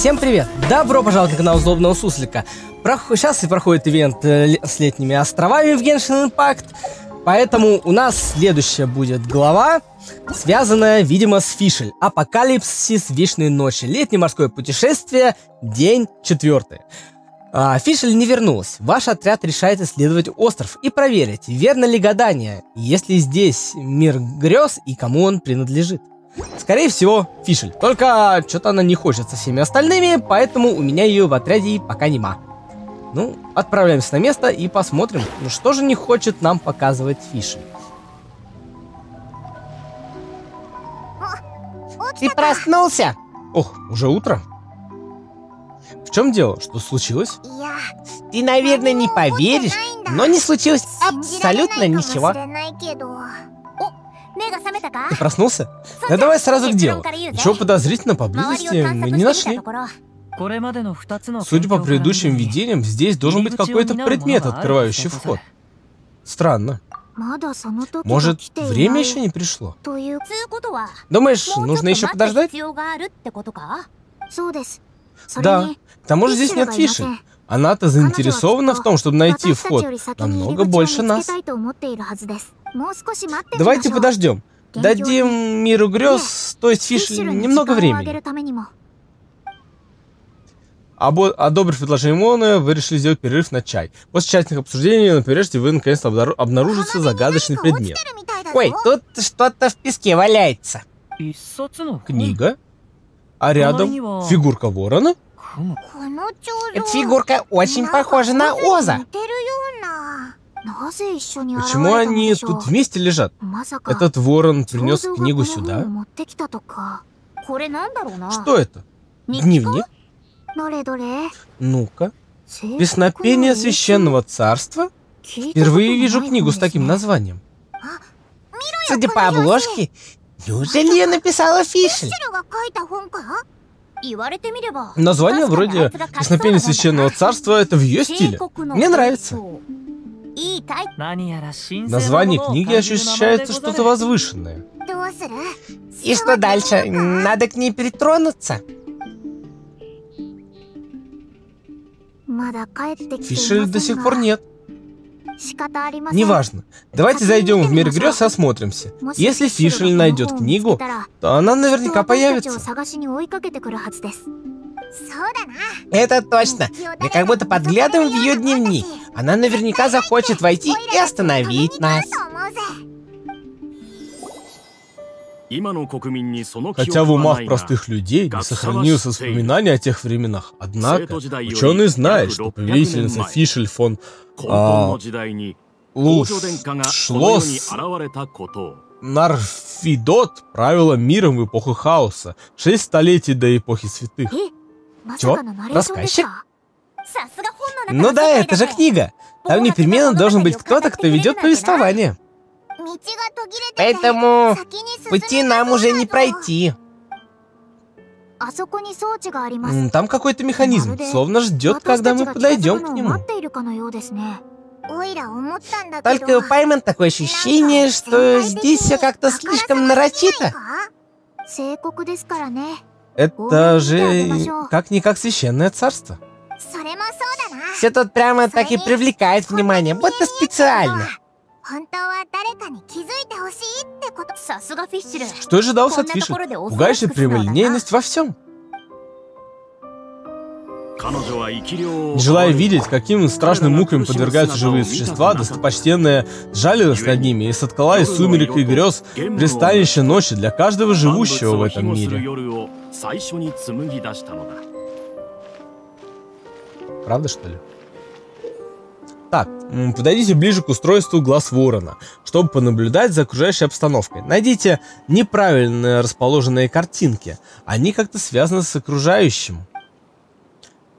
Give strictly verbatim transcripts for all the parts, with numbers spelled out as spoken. Всем привет! Добро пожаловать на канал Злобного Суслика. Проход... Сейчас и проходит ивент э, с летними островами в Genshin Impact, поэтому у нас следующая будет глава, связанная, видимо, с Фишель. Апокалипсис вечной ночи. Летнее морское путешествие. День четвертый. А, Фишель не вернулась. Ваш отряд решает исследовать остров и проверить, верно ли гадание, если здесь мир грез и кому он принадлежит. Скорее всего, Фишель. Только что-то она не хочет со всеми остальными, поэтому у меня ее в отряде пока нема. Ну, отправляемся на место и посмотрим, ну что же не хочет нам показывать Фишель. Ты проснулся? Ох, уже утро. В чем дело? Что случилось? Ты, наверное, не поверишь, но не случилось абсолютно ничего. Ты проснулся? Да давай сразу к делу. Ничего подозрительно поблизости мы не нашли. Судя по предыдущим видениям, здесь должен быть какой-то предмет, открывающий вход. Странно. Может, время еще не пришло? Думаешь, нужно еще подождать? Да. К тому же здесь нет Фиши. Она-то заинтересована в том, чтобы найти вход. Намного больше нас. Давайте подождем. Дадим миру грез, то есть Фишель, немного времени. Обо... Одобрив предложение Мона, вы решили сделать перерыв на чай. После частных обсуждений на побережье вы наконец-то обдар... обнаружится загадочный предмет. Ой, тут что-то в песке валяется. Книга? А рядом фигурка ворона? Эта фигурка очень похожа на Оза. Почему они тут вместе лежат? Этот ворон принес книгу сюда? Что это? Дневник? Ну-ка. Песнопение Священного Царства? Впервые вижу книгу с таким названием. Судя по обложке, неужели я написала Фишель? Название вроде «Песнопение Священного Царства» — это в ее стиле. Мне нравится. Название книги ощущается что-то возвышенное. И что дальше? Надо к ней перетронуться? Фишель до сих пор нет. Неважно. Давайте зайдем в мир грез и осмотримся. Если Фишель найдет книгу, то она наверняка появится. Это точно. Мы как будто подглядываем в ее дневник. Она наверняка захочет войти и остановить нас. Хотя в умах простых людей не сохранилось воспоминания о тех временах. Однако ученые знают, что повелительница Фишель фон а, Лушлос Нарфидот правила миром в эпоху хаоса, шесть столетий до эпохи святых. Чё? Рассказчик? Ну да, это же книга. Там непременно должен быть кто-то, кто ведет повествование. Поэтому пути нам уже не пройти. Там какой-то механизм, словно ждет, когда мы подойдем к нему. Только у Паймон такое ощущение, что здесь все как-то слишком нарочито. Это же как-никак священное царство. Все тут прямо так и привлекает внимание, будто специально. Что ожидался от Фишель? Пугающая прямолинейность во всем. Не желая видеть, каким страшным мукам подвергаются живые существа, достопочтенная жалилась над ними и соткала из сумерек и грез пристанище ночи для каждого живущего в этом мире. Правда, что ли? Так, подойдите ближе к устройству глаз ворона, чтобы понаблюдать за окружающей обстановкой. Найдите неправильно расположенные картинки. Они как-то связаны с окружающим.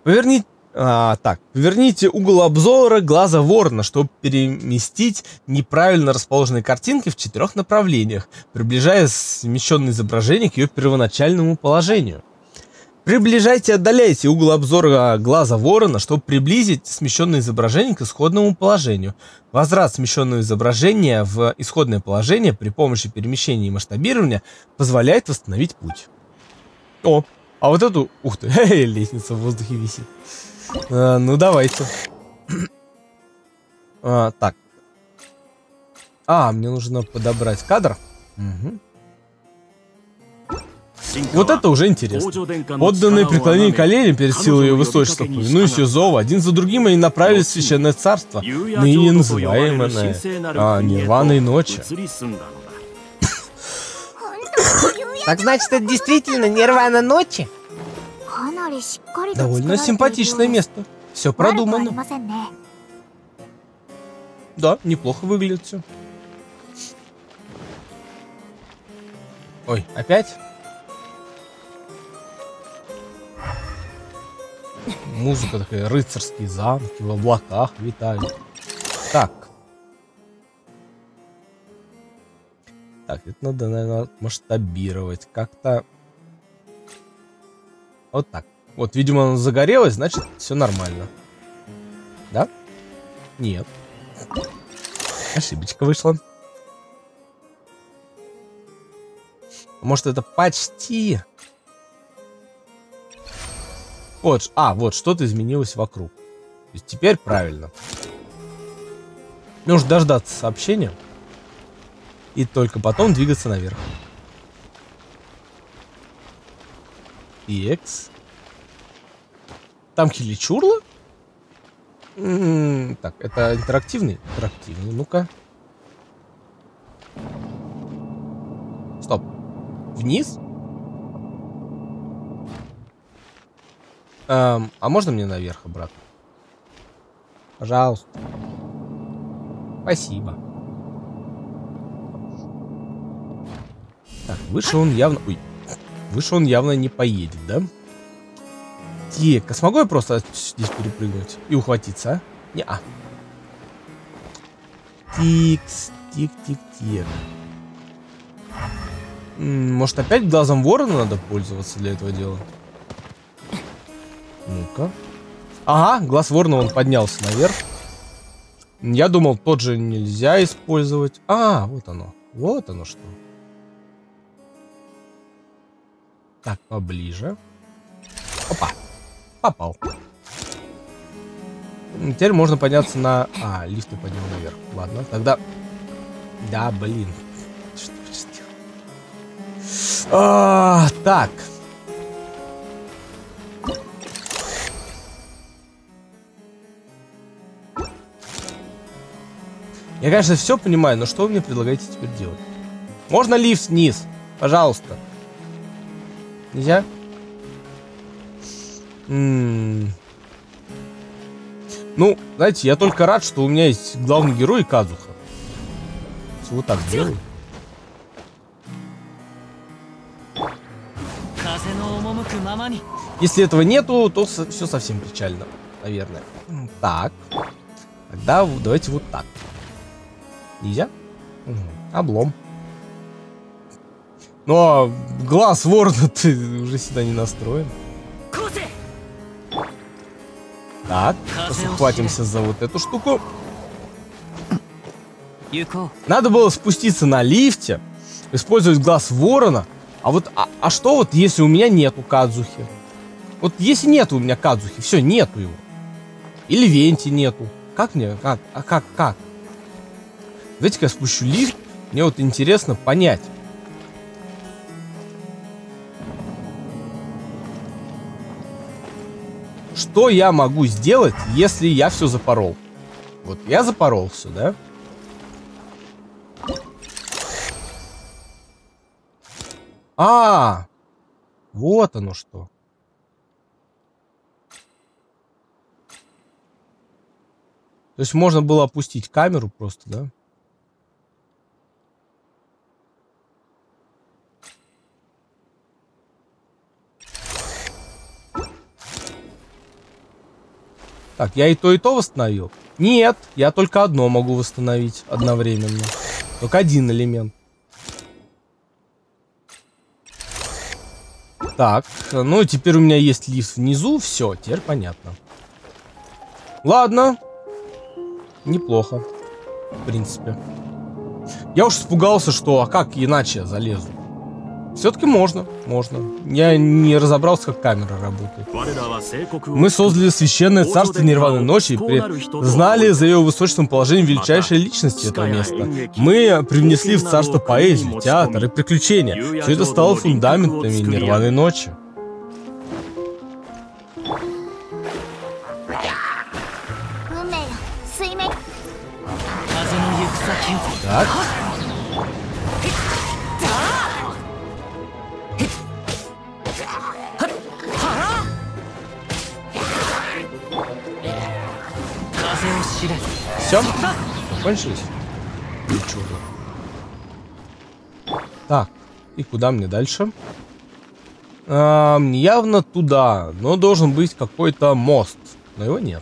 Поверни... а, так, поверните угол обзора глаза ворона, чтобы переместить неправильно расположенные картинки в четырех направлениях, приближая смещенное изображение к ее первоначальному положению. Приближайте и отдаляйте угол обзора глаза ворона, чтобы приблизить смещенное изображение к исходному положению. Возврат смещенного изображения в исходное положение при помощи перемещения и масштабирования позволяет восстановить путь. О, А вот эту... Ух ты, лестница в воздухе висит. А, ну, давайте. А, так. А, мне нужно подобрать кадр. Угу. Вот это уже интересно. Подданные преклонили колени перед силой ее высочества, повинуясь зову, один за другим они направились в священное царство, ныне называемое а, Нирваной Ночи. Так значит, это действительно Нирвана Ночи? Довольно симпатичное место. Все продумано. Да, неплохо выглядит все. Ой, опять? Музыка такая, рыцарские замки в облаках витают. Так. Так, это надо, наверное, масштабировать как-то. Вот так. Вот, видимо, она загорелась, значит, все нормально. Да? Нет. Ошибочка вышла. Может, это почти... Вот, а, вот, что-то изменилось вокруг. То есть теперь правильно. Нужно дождаться сообщения. И только потом двигаться наверх. Икс. Там хиличурла? Так, это интерактивный? Интерактивный, ну-ка. Стоп. Вниз? Эм, а можно мне наверх обратно? Пожалуйста. Спасибо. Так, выше он явно... Ой. Выше он явно не поедет, да? Так, а смогу я просто здесь перепрыгнуть и ухватиться, а? Не-а. Тикс, тик-тик-тик. Может, опять глазом ворона надо пользоваться для этого дела? Ну-ка. Ага, глаз ворона, он поднялся наверх. Я думал, тот же нельзя использовать. А, вот оно. Вот оно что. Так, поближе. Опа. Попал. Теперь можно подняться на... А, лифт я поднял наверх. Ладно, тогда... Да, блин. Что я сделал? А, так. Я, конечно, все понимаю, но что вы мне предлагаете теперь делать? Можно лифт вниз? Пожалуйста. Нельзя? М-м-м. Ну, знаете, я только рад, что у меня есть главный герой Казуха. Вот так делаю. Если этого нету, то со- все совсем печально, наверное. Так. Тогда давайте вот так. Нельзя? Угу. Облом. Ну, а глаз ворона ты уже сюда не настроен. Так, схватимся за вот эту штуку. Надо было спуститься на лифте, использовать глаз ворона. А вот, а, а что вот, если у меня нету Казухи? Вот если нету у меня Казухи, все, нету его. Или Венти нету. Как мне? Как? А как? Как? Давайте-ка я спущу лифт. Мне вот интересно понять. Что я могу сделать, если я все запорол? Вот я запорол все, да? А, вот оно что. То есть можно было опустить камеру просто, да? Так, я и то, и то восстановил? Нет, я только одно могу восстановить одновременно. Только один элемент. Так, ну теперь у меня есть лифт внизу, все, теперь понятно. Ладно. Неплохо, в принципе. Я уж испугался, что, а как иначе я залезу? Все-таки можно, можно. Я не разобрался, как камера работает. Мы создали священное царство Нирваны Ночи и признали за ее высочным положением величайшей личности этого места. Мы привнесли в царство поэзию, театр и приключения. Все это стало фундаментами Нирваны Ночи. Так. Все, закончились? Так, и куда мне дальше? А, явно туда, но должен быть какой-то мост, но его нет.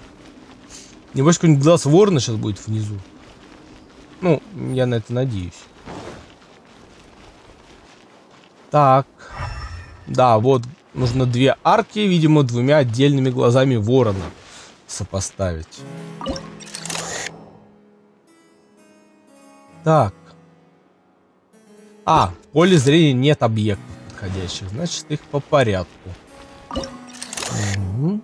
Небось, какой-нибудь глаз ворона сейчас будет внизу. Ну, я на это надеюсь. Так. Да, вот нужно две арки, видимо, двумя отдельными глазами ворона сопоставить. Так. А, в поле зрения нет объектов подходящих, значит, их по порядку. Угу.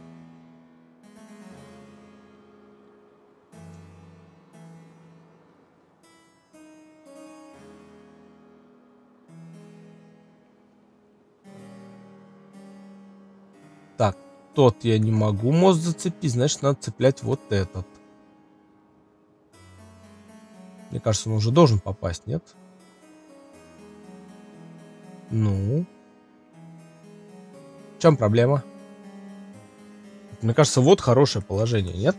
Так, тот я не могу мост зацепить, значит, надо цеплять вот этот. Мне кажется, он уже должен попасть, нет? Ну? В чем проблема? Мне кажется, вот хорошее положение, нет?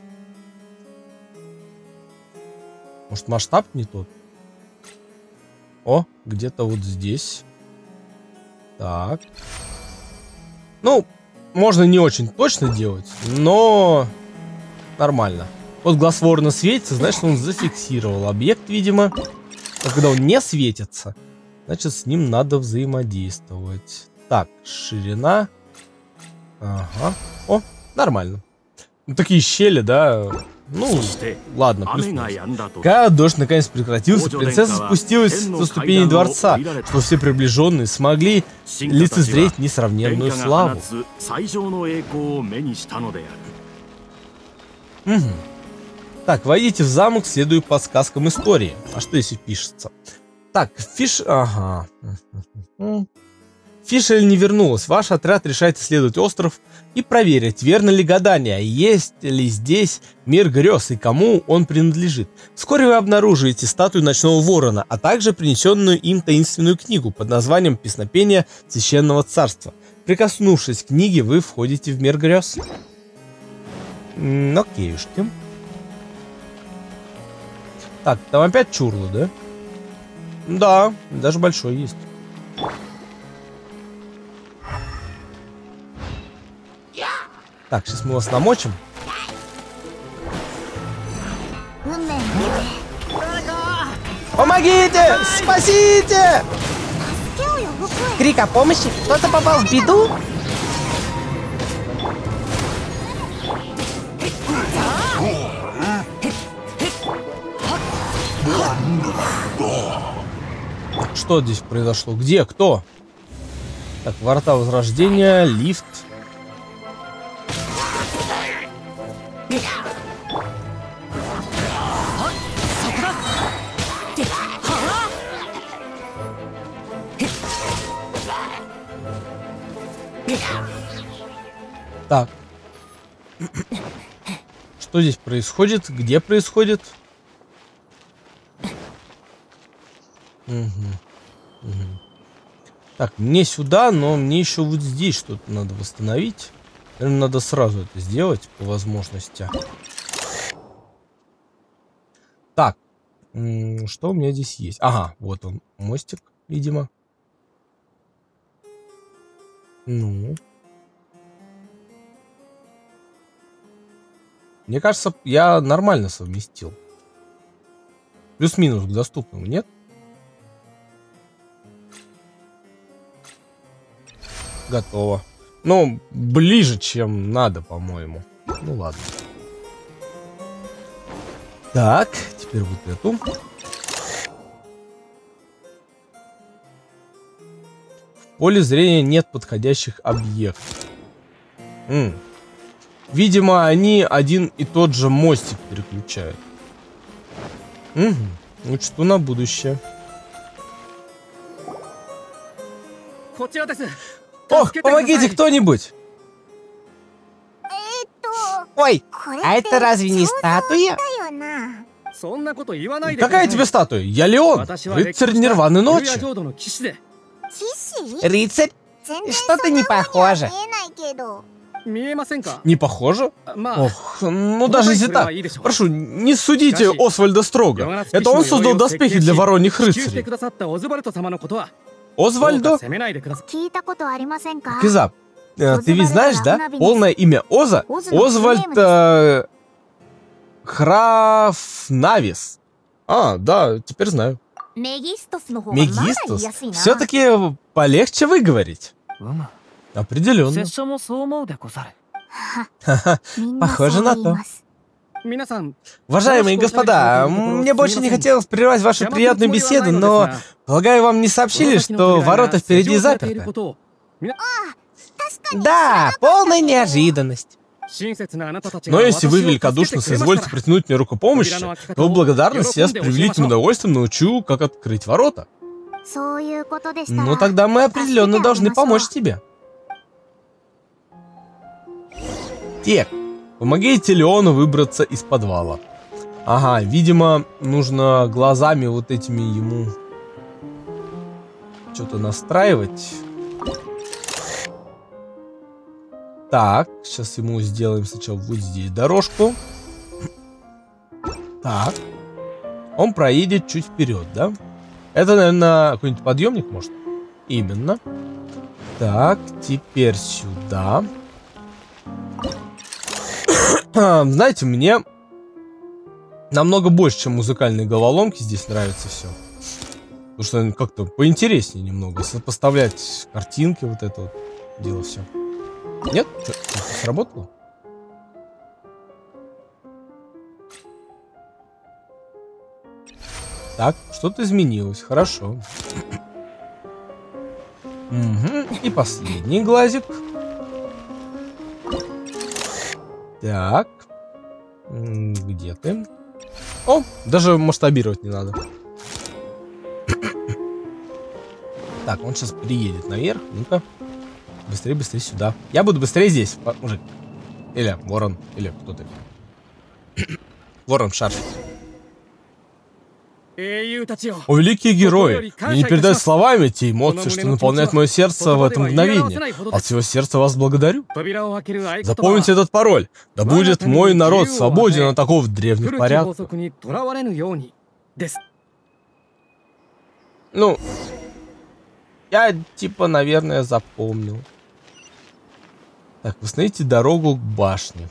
Может, масштаб не тот? О, где-то вот здесь. Так. Ну, можно не очень точно делать, но нормально. Вот глаз ворона светится, значит, он зафиксировал объект, видимо. А когда он не светится, значит, с ним надо взаимодействовать. Так, ширина. Ага. О, нормально. Ну, такие щели, да. Ну, ладно, плюс-плюс. Когда дождь наконец прекратился, принцесса спустилась со ступеней дворца, чтобы все приближенные смогли лицезреть несравненную славу. Угу. Так, войдите в замок, следуя подсказкам истории. А что если пишется? Так, фиш... Ага. Фишель не вернулась. Ваш отряд решает исследовать остров и проверить, верно ли гадание, есть ли здесь мир грез и кому он принадлежит. Вскоре вы обнаружите статую ночного ворона, а также принесенную им таинственную книгу под названием «Песнопение Священного Царства». Прикоснувшись к книге, вы входите в мир грез. Окейушки. Так, там опять чурло, да? Да, даже большой есть. Так, сейчас мы вас намочим. Помогите! Спасите! Крик о помощи? Кто-то попал в беду? Что здесь произошло? Где? Кто? Так, врата возрождения, лифт. Так. Что здесь происходит? Где происходит? Угу. Угу. Так, мне сюда, но мне еще вот здесь что-то надо восстановить. Наверное, надо сразу это сделать по возможности. Так, что у меня здесь есть? Ага, вот он, мостик, видимо. Ну... Мне кажется, я нормально совместил. Плюс-минус к доступному, нет? Готово. Ну, ближе, чем надо, по-моему. Ну, ладно. Так, теперь вот эту. В В поле зрения нет подходящих объектов. М. Видимо, они один и тот же мостик переключают. Угу. Ну что на будущее. Ох, помогите кто-нибудь! Ой, а это разве не статуя? Какая тебе статуя? Я Леон, рыцарь Нирваны Ночи. Рыцарь? Что-то не похоже. Не похоже? Ох, ну даже если так. Прошу, не судите Озвальда строго. Это он создал доспехи для вороньих рыцарей. Озвальдо? Кизап, ты ведь знаешь, да? Полное имя Оза? Озвальд э, Храфнавис. А, да, теперь знаю. Мегистус? Все-таки полегче выговорить. Определенно. Ха-ха, похоже на то. Уважаемые господа, мне больше не хотелось прервать вашу приятную беседу, но, полагаю, вам не сообщили, что ворота впереди заперты. Да, полная неожиданность. Но если вы великодушно соизволите протянуть мне руку помощи, то в благодарность я с превеликим удовольствием научу, как открыть ворота. Ну тогда мы определенно должны помочь тебе. Тек, помогите Леону выбраться из подвала. Ага, видимо, нужно глазами вот этими ему что-то настраивать. Так, сейчас ему сделаем сначала вот здесь дорожку. Так. Он проедет чуть вперед, да? Это, наверное, какой-нибудь подъемник, может? Именно. Так, теперь сюда. Знаете, мне намного больше, чем музыкальные головоломки, здесь нравится все. Потому что как-то поинтереснее немного. Сопоставлять картинки, вот это вот дело все. Нет? Что-то сработало? Так, что-то изменилось. Хорошо. Угу. И последний глазик. Так. Где ты? О, даже масштабировать не надо. Так, он сейчас приедет наверх. Ну-ка. Быстрее, быстрее сюда. Я буду быстрее здесь, мужик. Или ворон, или кто ты? Ворон шарфик. О, великие герои! Мне не передать словами те эмоции, что наполняют мое сердце в это мгновение. От всего сердца вас благодарю. Запомните этот пароль. Да будет мой народ свободен от оков древних порядков. Ну, я типа, наверное, запомнил. Так, восстановите дорогу к башне.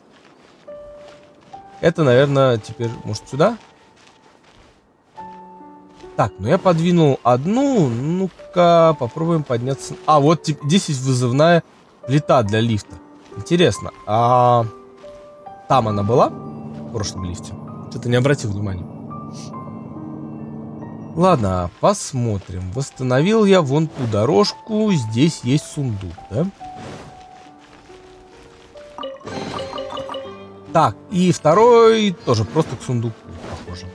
Это, наверное, теперь, может, сюда? Так, ну я подвинул одну. Ну-ка, попробуем подняться. А, вот здесь есть вызывная плита для лифта. Интересно, а там она была? В прошлом лифте? Что-то не обратил внимания. Ладно, посмотрим. Восстановил я вон ту дорожку. Здесь есть сундук, да? Так, и второй тоже просто к сундуку похоже.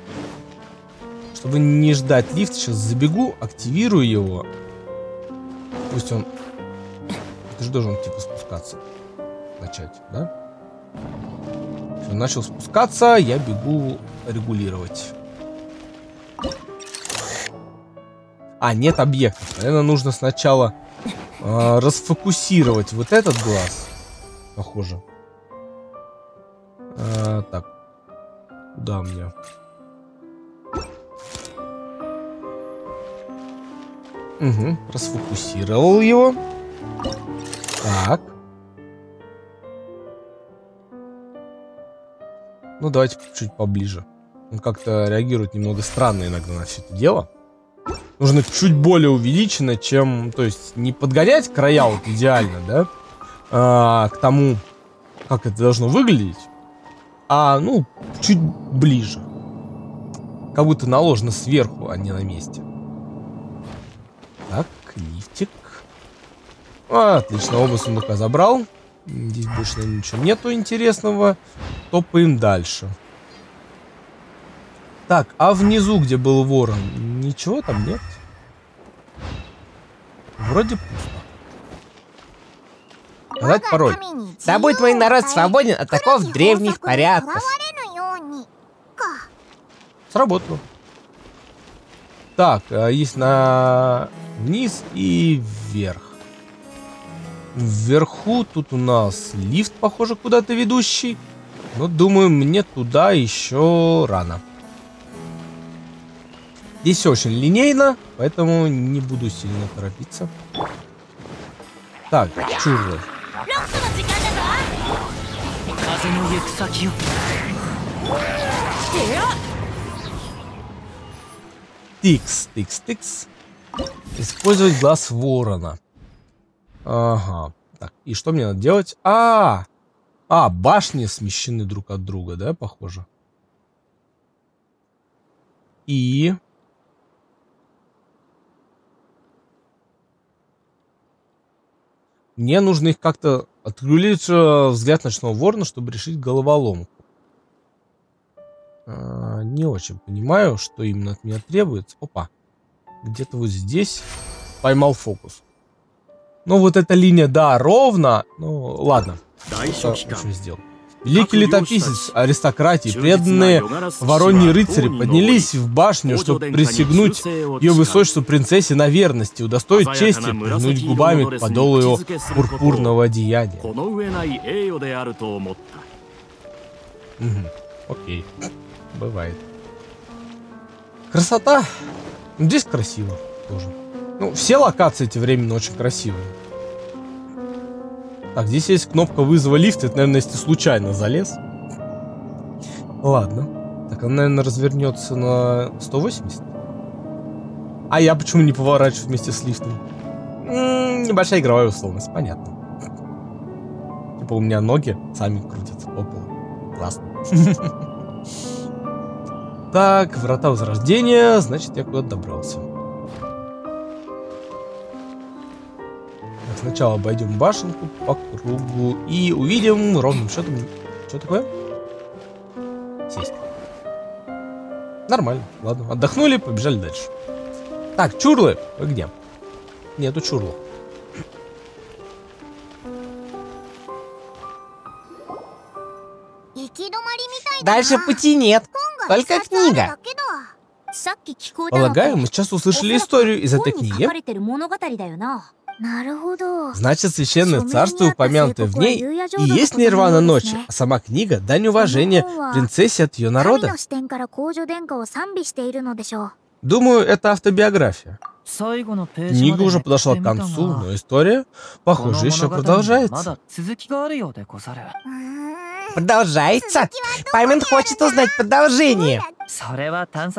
Чтобы не ждать лифт, сейчас забегу, активирую его. Пусть он... Ты же должен типа спускаться. Начать, да? Все, начал спускаться, я бегу регулировать. А, нет объектов. Наверное, нужно сначала э, расфокусировать вот этот глаз. Похоже. Э, так. Куда мне? Угу, расфокусировал его. Так. Ну, давайте чуть поближе. Он как-то реагирует немного странно иногда на все это дело. Нужно чуть более увеличено, чем... То есть не подгонять края вот идеально, да? А, к тому, как это должно выглядеть. А, ну, чуть ближе. Как будто наложено сверху, а не на месте. Так, лифтик. А, отлично, оба сундука забрал. Здесь больше, наверное, ничего нету интересного. Топаем дальше. Так, а внизу, где был ворон, ничего там нет? Вроде пусто. Задать пароль. Собой твой народ свободен от таков древних порядков. Сработало. Так, есть на вниз и вверх. Вверху тут у нас лифт, похоже, куда-то ведущий. Но, думаю, мне туда еще рано. Здесь очень линейно, поэтому не буду сильно торопиться. Так, чужой. Тикс, тикс, тикс. Использовать глаз ворона. Ага. Так, и что мне надо делать? А, а, башни смещены друг от друга, да, похоже. И мне нужно их как-то отрегулировать взгляд ночного ворона, чтобы решить головоломку. А, не очень понимаю, что именно от меня требуется. Опа. Где-то вот здесь поймал фокус. Ну вот эта линия, да, ровно. Ну ладно. Что сделал? Великий летописец, аристократии, преданные вороньи рыцари поднялись в башню, чтобы присягнуть ее высочеству принцессе на верности, удостоить чести, пригнуть губами подол ее пурпурного одеяния. Угу. Окей. Бывает. Красота. Здесь красиво тоже. Ну, все локации эти временно очень красивые. Так, здесь есть кнопка вызова лифта. Это, наверное, если случайно залез. Ладно. Так, она, наверное, развернется на сто восемьдесят. А я почему не поворачиваю вместе с лифтом? М-м, небольшая игровая условность, понятно. Типа у меня ноги сами крутятся по полу. Классно. Так, врата возрождения. Значит, я куда-то добрался. Сначала обойдем башенку по кругу и увидим ровным счетом... Что такое? Сесть. Нормально. Ладно. Отдохнули, побежали дальше. Так, чурлы. Вы где? Нету чурлов. Дальше пути нет. Только книга. Полагаю, мы сейчас услышали историю из этой книги. Значит, священное царство, упомянутое в ней, и есть Нирвана Ночи, а сама книга — дань уважения принцессе от ее народа. Думаю, это автобиография. Книга уже подошла к концу, но история, похоже, еще продолжается. Продолжается? Паймон хочет узнать продолжение.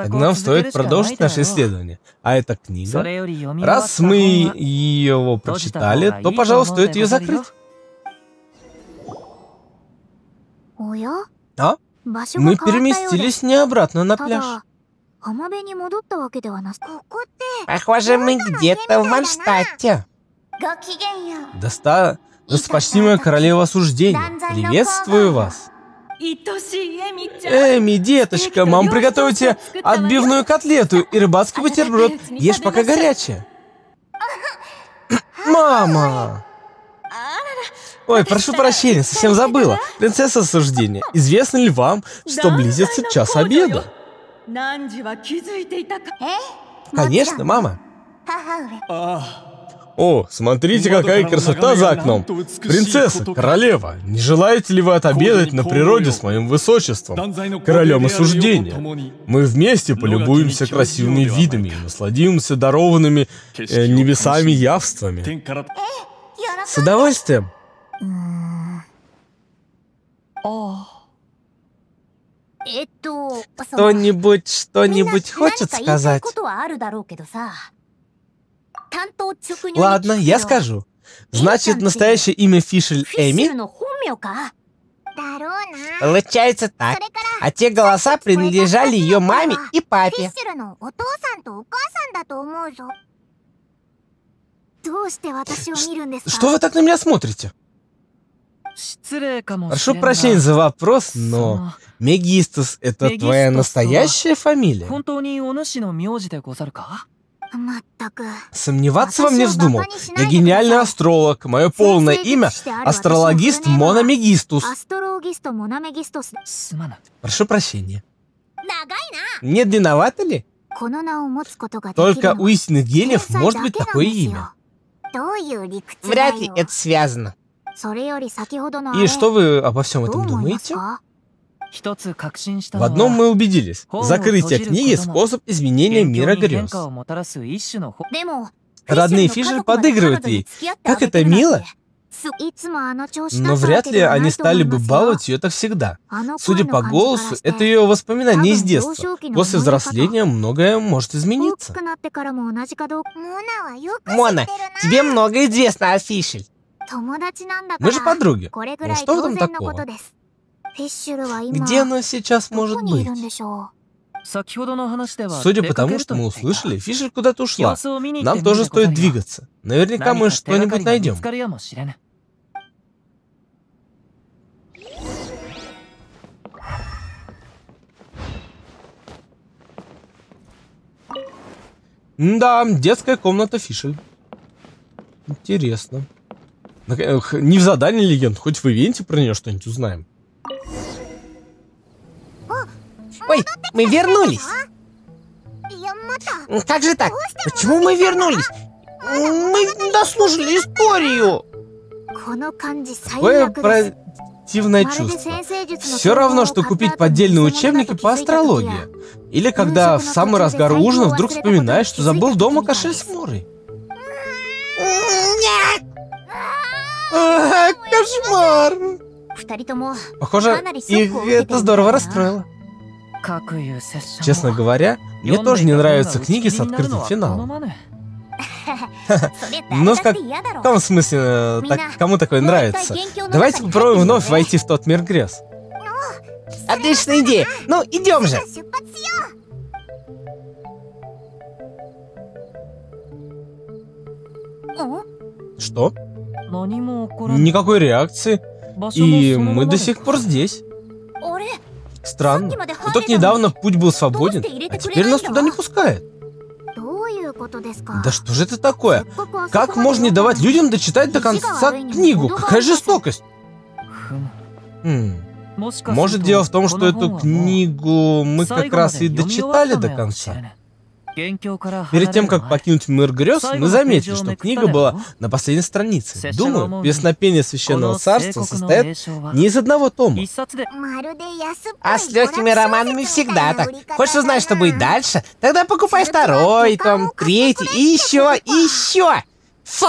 Нам стоит продолжить наше исследование. А эта книга, раз мы ее прочитали, то, пожалуй, стоит ее закрыть. А? Мы переместились не обратно на пляж. Похоже, мы где-то в Манштадте. Доста... Достопочтимая королева осуждения, приветствую вас. Эми, деточка, мам, приготовьте отбивную котлету и рыбацкий бутерброд. Ешь пока горячее. Мама! Ой, прошу прощения, совсем забыла. Принцесса осуждения, известно ли вам, что близится час обеда? Конечно, мама. О, смотрите, какая красота за окном. Принцесса, королева, не желаете ли вы отобедать на природе с моим высочеством, королем осуждения? Мы вместе полюбуемся красивыми видами и насладимся дарованными э, небесами явствами. С удовольствием. Кто-нибудь что-нибудь хочет сказать? Ладно, я скажу. Значит, настоящее имя Фишель Эми? Получается так. А те голоса принадлежали ее маме и папе. Что вы так на меня смотрите? Прошу прощения за вопрос, но Мегистас — это твоя настоящая фамилия? Сомневаться во мне вздумал. Я гениальный астролог. Мое полное имя — астрологист Мона Мегистус. Прошу прощения. Не длинновато ли? Только у истинных гениев может быть такое имя. Вряд ли это связано. И что вы обо всем этом думаете? В одном мы убедились. Закрытие книги — способ изменения мира грез. Родные Фишель подыгрывают ей. Как это мило! Но вряд ли они стали бы баловать ее так всегда. Судя по голосу, это ее воспоминания из детства. После взросления многое может измениться. Мона, тебе много известно о Фишель. Мы же подруги. Ну что в этом такого? Где она сейчас может быть? Судя по тому, что мы услышали, Фишель куда-то ушла. Нам тоже стоит двигаться. Наверняка мы что-нибудь найдем. Да, детская комната Фишель. Интересно. Не в задании легенд, хоть вы Венти про нее что-нибудь узнаем. Ой, мы вернулись! Как же так? Почему мы вернулись? Мы дослушали историю! Какое противное чувство. Все равно, что купить поддельные учебники по астрологии. Или когда в самый разгар ужина вдруг вспоминаешь, что забыл дома кошель с Мурой. Нет! А, кошмар! Похоже, их это здорово расстроило. Честно говоря, мне тоже не нравятся книги с открытым финалом. Ну, в каком смысле, кому такое нравится? Давайте попробуем вновь войти в тот мир грез. Отличная идея! Ну, идем же! Что? Никакой реакции. И мы до сих пор здесь. Странно. Но так недавно путь был свободен, а теперь нас туда не пускают. Да что же это такое? Как можно не давать людям дочитать до конца книгу? Какая жестокость! Хм. Может, дело в том, что эту книгу мы как раз и дочитали до конца? Перед тем, как покинуть мир грез, мы заметили, что книга была на последней странице. Думаю, «Песнопение Священного Царства» состоит не из одного тома. А с легкими романами всегда так. Хочешь узнать, что будет дальше? Тогда покупай второй том, третий, и еще, и еще. Фу!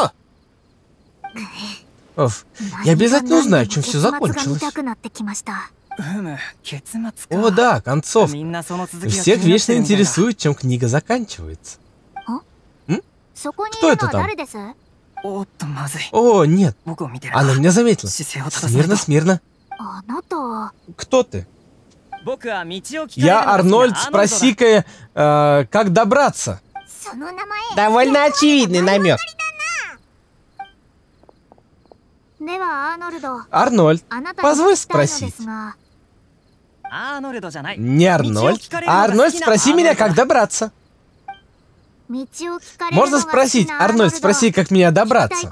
Оф, я обязательно узнаю, чем все закончилось. О да, концовка. Всех вечно интересует, чем книга заканчивается. М? Кто это там? О, нет. Она меня заметила. Смирно, смирно. Кто ты? Я Арнольд, спроси-ка, э, как добраться? Довольно очевидный намек. Арнольд, позволь спросить. Не Арнольд, а Арнольд, спроси меня, как добраться. Можно спросить, Арнольд, спроси, как меня добраться?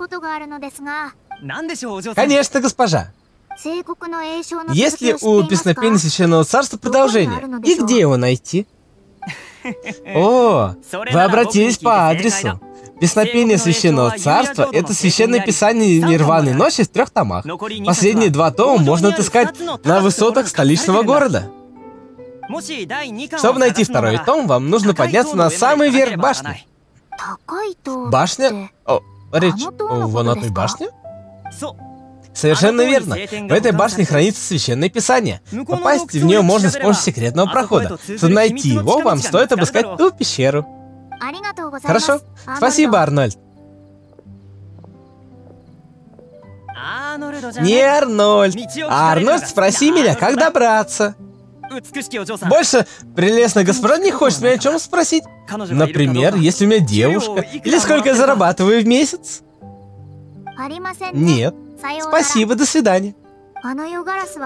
Конечно, госпожа. Есть ли у песнопения Священного Царства продолжение? И где его найти? О, вы обратились по адресу. Песнопение Священного Царства — это священное писание Нирваны Ночи в трех томах. Последние два тома можно отыскать на высотах столичного города. Чтобы найти второй том, вам нужно подняться на самый верх башни. Башня? О, речь вон о той башне? Совершенно верно. В этой башне хранится священное писание. Попасть в нее можно с помощью секретного прохода. Чтобы найти его, вам стоит обыскать ту пещеру. Хорошо. Спасибо, Арнольд. Не Арнольд, а Арнольд, спроси меня, как добраться. Больше прелестная госпожа не хочет меня о чем спросить. Например, если у меня девушка. Или сколько я зарабатываю в месяц? Нет. Спасибо, до свидания.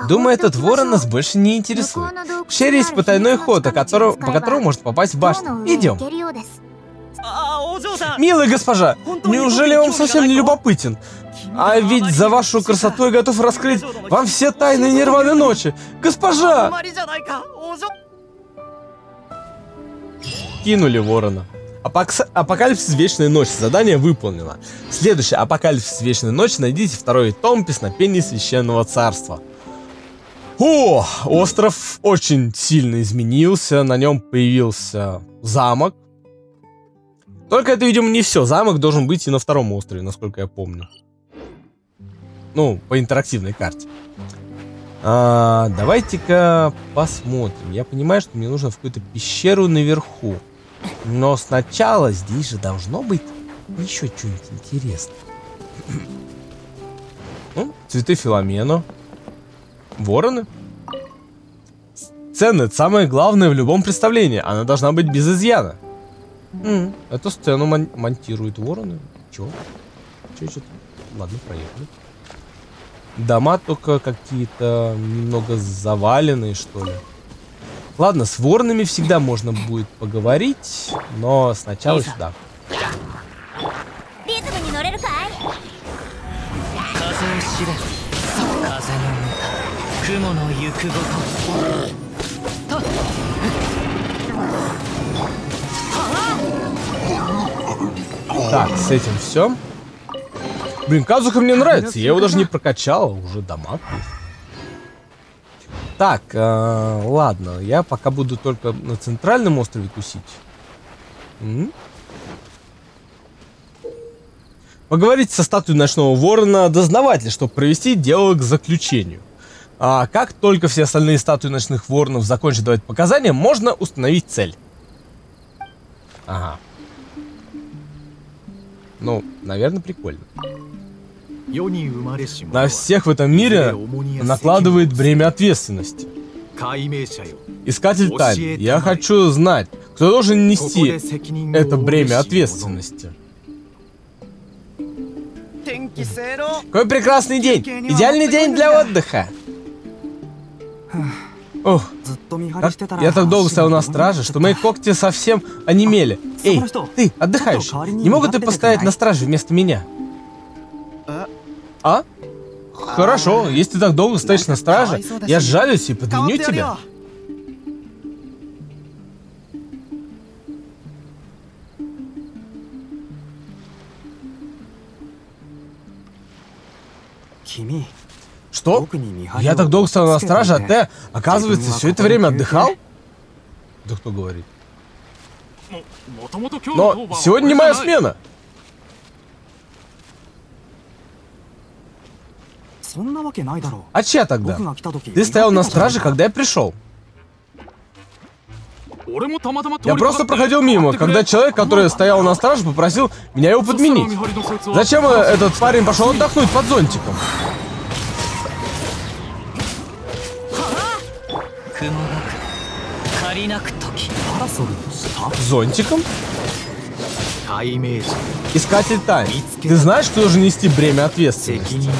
Думаю, этот ворон нас больше не интересует. В пещере есть потайной ход, по которому, по которому может попасть в башню. Идем. Милая госпожа, неужели он совсем не любопытен? А ведь за вашу красоту я готов раскрыть вам все тайны Нирваны Ночи. Госпожа! Кинули ворона. Апокалипсис вечной ночи. Задание выполнено. Следующее. Апокалипсис вечной ночи. Найдите второй том Песнопение Священного Царства. О! Остров очень сильно изменился. На нем появился замок. Только это, видимо, не все. Замок должен быть и на втором острове, насколько я помню. Ну, по интерактивной карте. А, давайте-ка посмотрим. Я понимаю, что мне нужно в какую-то пещеру наверху. Но сначала здесь же должно быть еще что-нибудь интересное. Ну, цветы Филомена. Вороны. Сцена — это самое главное в любом представлении. Она должна быть без изъяна. Mm. Эту сцену мон монтируют вороны. Чё? Чё, чё? Ладно, проехали. Дома только какие-то немного заваленные, что ли. Ладно, с воронами всегда можно будет поговорить, но сначала сюда. Так, с этим все. Блин, Казуха мне нравится, я его даже не прокачал, уже дамаг есть. Так, э, ладно, я пока буду только на центральном острове тусить. М-м? Поговорить со статуей ночного ворона дознавателя, чтобы провести дело к заключению. А как только все остальные статуи ночных воронов закончат давать показания, можно установить цель. Ага. Ну, наверное, прикольно. На всех в этом мире накладывает бремя ответственности. Искатель тайн, я хочу знать, кто должен нести это бремя ответственности. Какой прекрасный день! Идеальный день для отдыха! Ох, так, я так долго стоял на страже, что мои когти совсем онемели. Эй, ты, отдыхающий, не могут ты поставить на страже вместо меня? А? Хорошо, если ты так долго стоишь на страже, я сжалюсь и подменю тебя. Что? Я так долго стоял на страже, а ты, оказывается, все это время отдыхал? Да кто говорит? Но сегодня не моя смена. А чья тогда? Ты стоял на страже, когда я пришел. Я просто проходил мимо, когда человек, который стоял на страже, попросил меня его подменить. Зачем этот парень пошел отдохнуть под зонтиком? Зонтиком? Искатель тайн, ты знаешь, что должен нести бремя ответственности?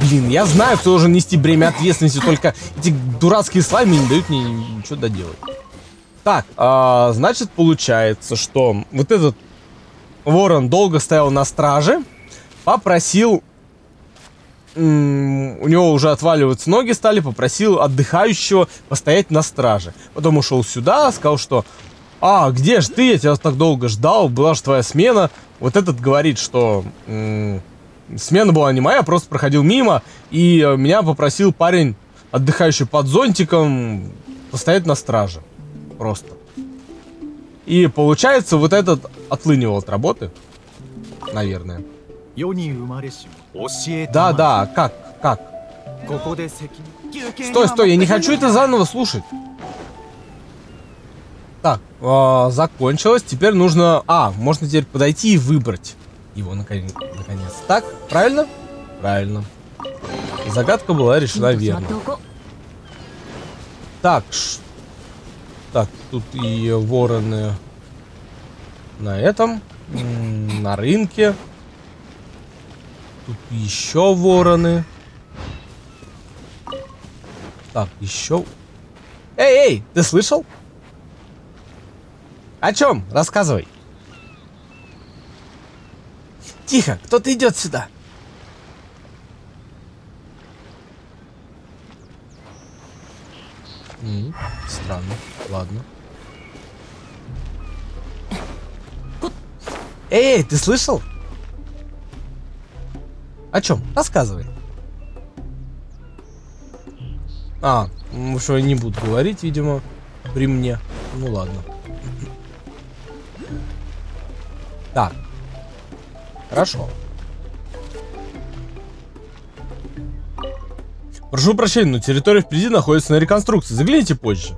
Блин, я знаю, кто должен нести бремя ответственности, только эти дурацкие слаймы не дают мне ничего доделать. Так, а, значит, получается, что вот этот ворон долго стоял на страже, попросил... У него уже отваливаются ноги стали, попросил отдыхающего постоять на страже. Потом ушел сюда, сказал, что «А, где же ты? Я тебя так долго ждал, была же твоя смена». Вот этот говорит, что м -м, смена была не моя, просто проходил мимо, и меня попросил парень, отдыхающий под зонтиком, постоять на страже. Просто. И получается, вот этот отлынивал от работы, наверное. Да, да, как, как? Стой, стой, я не хочу это заново слушать. Так, э, закончилось, теперь нужно... А, можно теперь подойти и выбрать его наконец. наконец. Так, правильно? Правильно. Загадка была решена верно. Так, ш... так, тут и вороны на этом, на рынке. Тут еще вороны. Так, еще... Эй, эй, ты слышал? О чем? Рассказывай. Тихо, кто-то идет сюда. М-м, странно, ладно. Эй, эй, ты слышал? О чем? Рассказывай. А, ну что, я не буду говорить, видимо, при мне. Ну ладно. Так. Хорошо. Прошу прощения, но территория впереди находится на реконструкции. Загляните позже.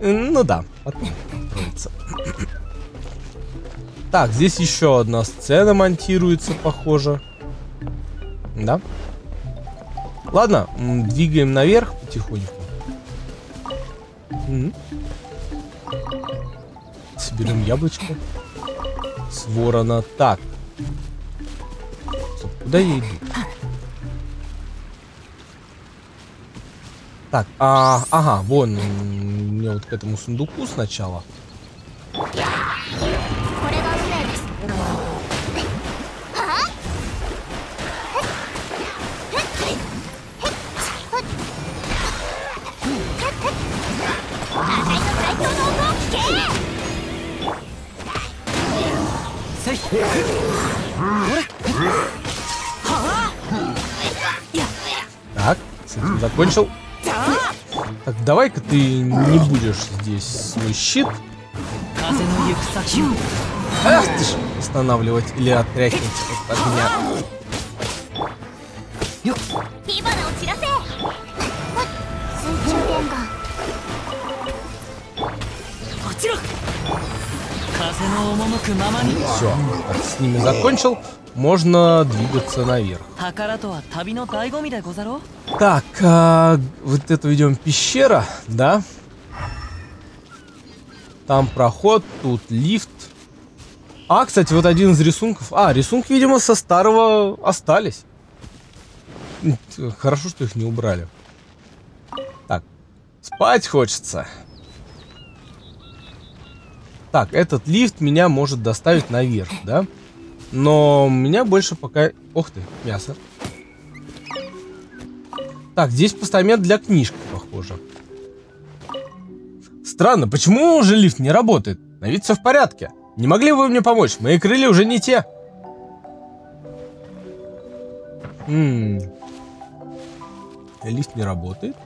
Ну да. Так, здесь еще одна сцена монтируется, похоже. Да? Ладно, двигаем наверх потихоньку. Соберем яблочко с ворона. Так. Стоп, куда я иду? Так, а, ага, вон. Мне вот к этому сундуку сначала. Так, с этим закончил. Так, давай-ка ты не будешь здесь свой щит. Ах ты ж, останавливать или отряхивать от огня. Все, так, с ними закончил. Можно двигаться наверх. Так, а, вот это, видимо, пещера, да? Там проход, тут лифт. А, кстати, вот один из рисунков. А, рисунки, видимо, со старого остались. Хорошо, что их не убрали. Так, спать хочется. Так, этот лифт меня может доставить наверх, да? Но меня больше пока... Ох ты, мясо. Так, здесь постамент для книжки, похоже. Странно, почему же лифт не работает? На вид все в порядке. Не могли бы вы мне помочь? Мои крылья уже не те. М-м. Лифт не работает.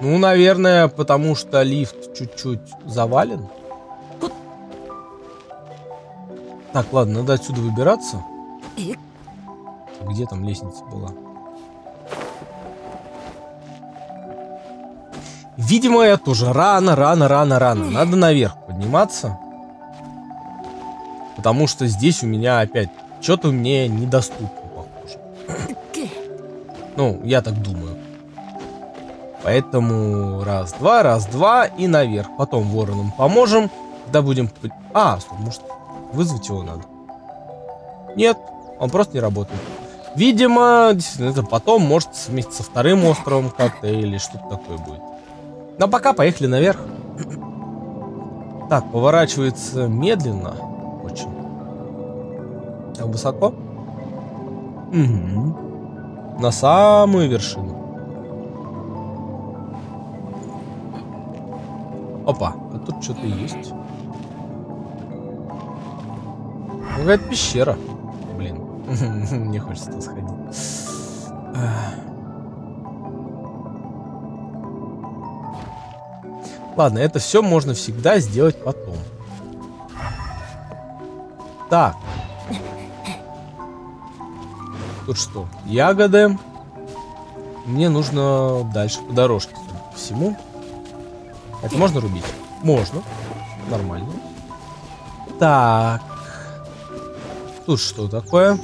Ну, наверное, потому что лифт чуть-чуть завален. Так, ладно, надо отсюда выбираться. Где там лестница была? Видимо, я тоже рано, рано, рано, рано. Надо наверх подниматься. Потому что здесь у меня опять что-то мне недоступно, похоже. Ну, я так думаю. Поэтому раз-два, раз-два и наверх. Потом воронам поможем. Когда будем... А, может, вызвать его надо? Нет, он просто не работает. Видимо, действительно, это потом может вместе со вторым островом как-то или что-то такое будет. Но пока поехали наверх. Так, поворачивается медленно. Очень. А высоко? Угу. На самую вершину. Опа, а тут что-то есть. Какая-то пещера. Блин, мне хочется туда сходить. Ладно, это все можно всегда сделать потом. Так. Тут что? Ягоды. Мне нужно дальше по дорожке, судя по всему. Это можно рубить? Можно. Нормально. Так. Тут что такое?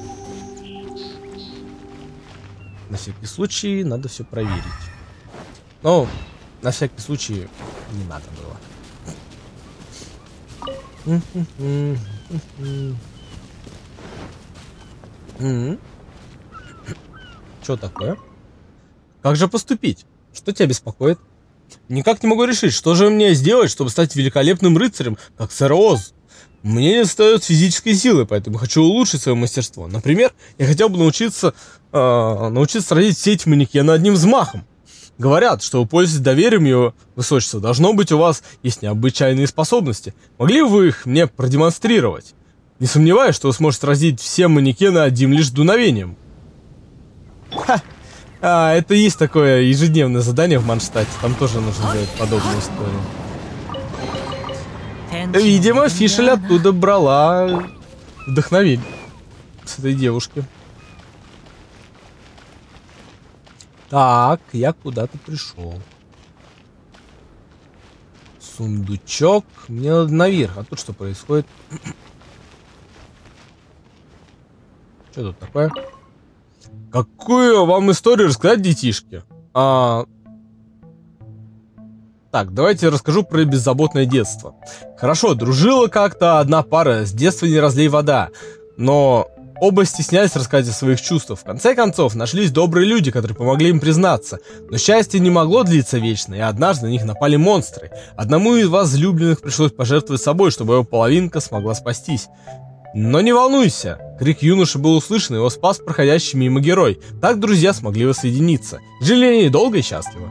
на всякий случай надо все проверить. Но на всякий случай не надо было. Что такое? Как же поступить? Что тебя беспокоит? Никак не могу решить, что же мне сделать, чтобы стать великолепным рыцарем, как сэр Оз. Мне не достает физической силы, поэтому хочу улучшить свое мастерство. Например, я хотел бы научиться, э, научиться родить сеть манекена одним взмахом. Говорят, что вы пользуетесь доверием его высочества. Должно быть, у вас есть необычайные способности. Могли бы вы их мне продемонстрировать? Не сомневаюсь, что вы сможете родить все манекены одним лишь дуновением. Ха! А, это есть такое ежедневное задание в Манштате. Там тоже нужно делать подобную историю. Видимо, Фишель оттуда брала вдохновение с этой девушки. Так, я куда-то пришел. Сундучок. Мне надо наверх. А тут что происходит? Что тут такое? Какую вам историю рассказать, детишки? А... Так, давайте расскажу про беззаботное детство. Хорошо, дружила как-то одна пара, с детства не разлей вода. Но оба стеснялись рассказать о своих чувствах. В конце концов, нашлись добрые люди, которые помогли им признаться. Но счастье не могло длиться вечно, и однажды на них напали монстры. Одному из возлюбленных пришлось пожертвовать собой, чтобы его половинка смогла спастись. Но не волнуйся, крик юноши был услышан, его спас проходящий мимо герой. Так друзья смогли воссоединиться. Жили они долго и счастливо.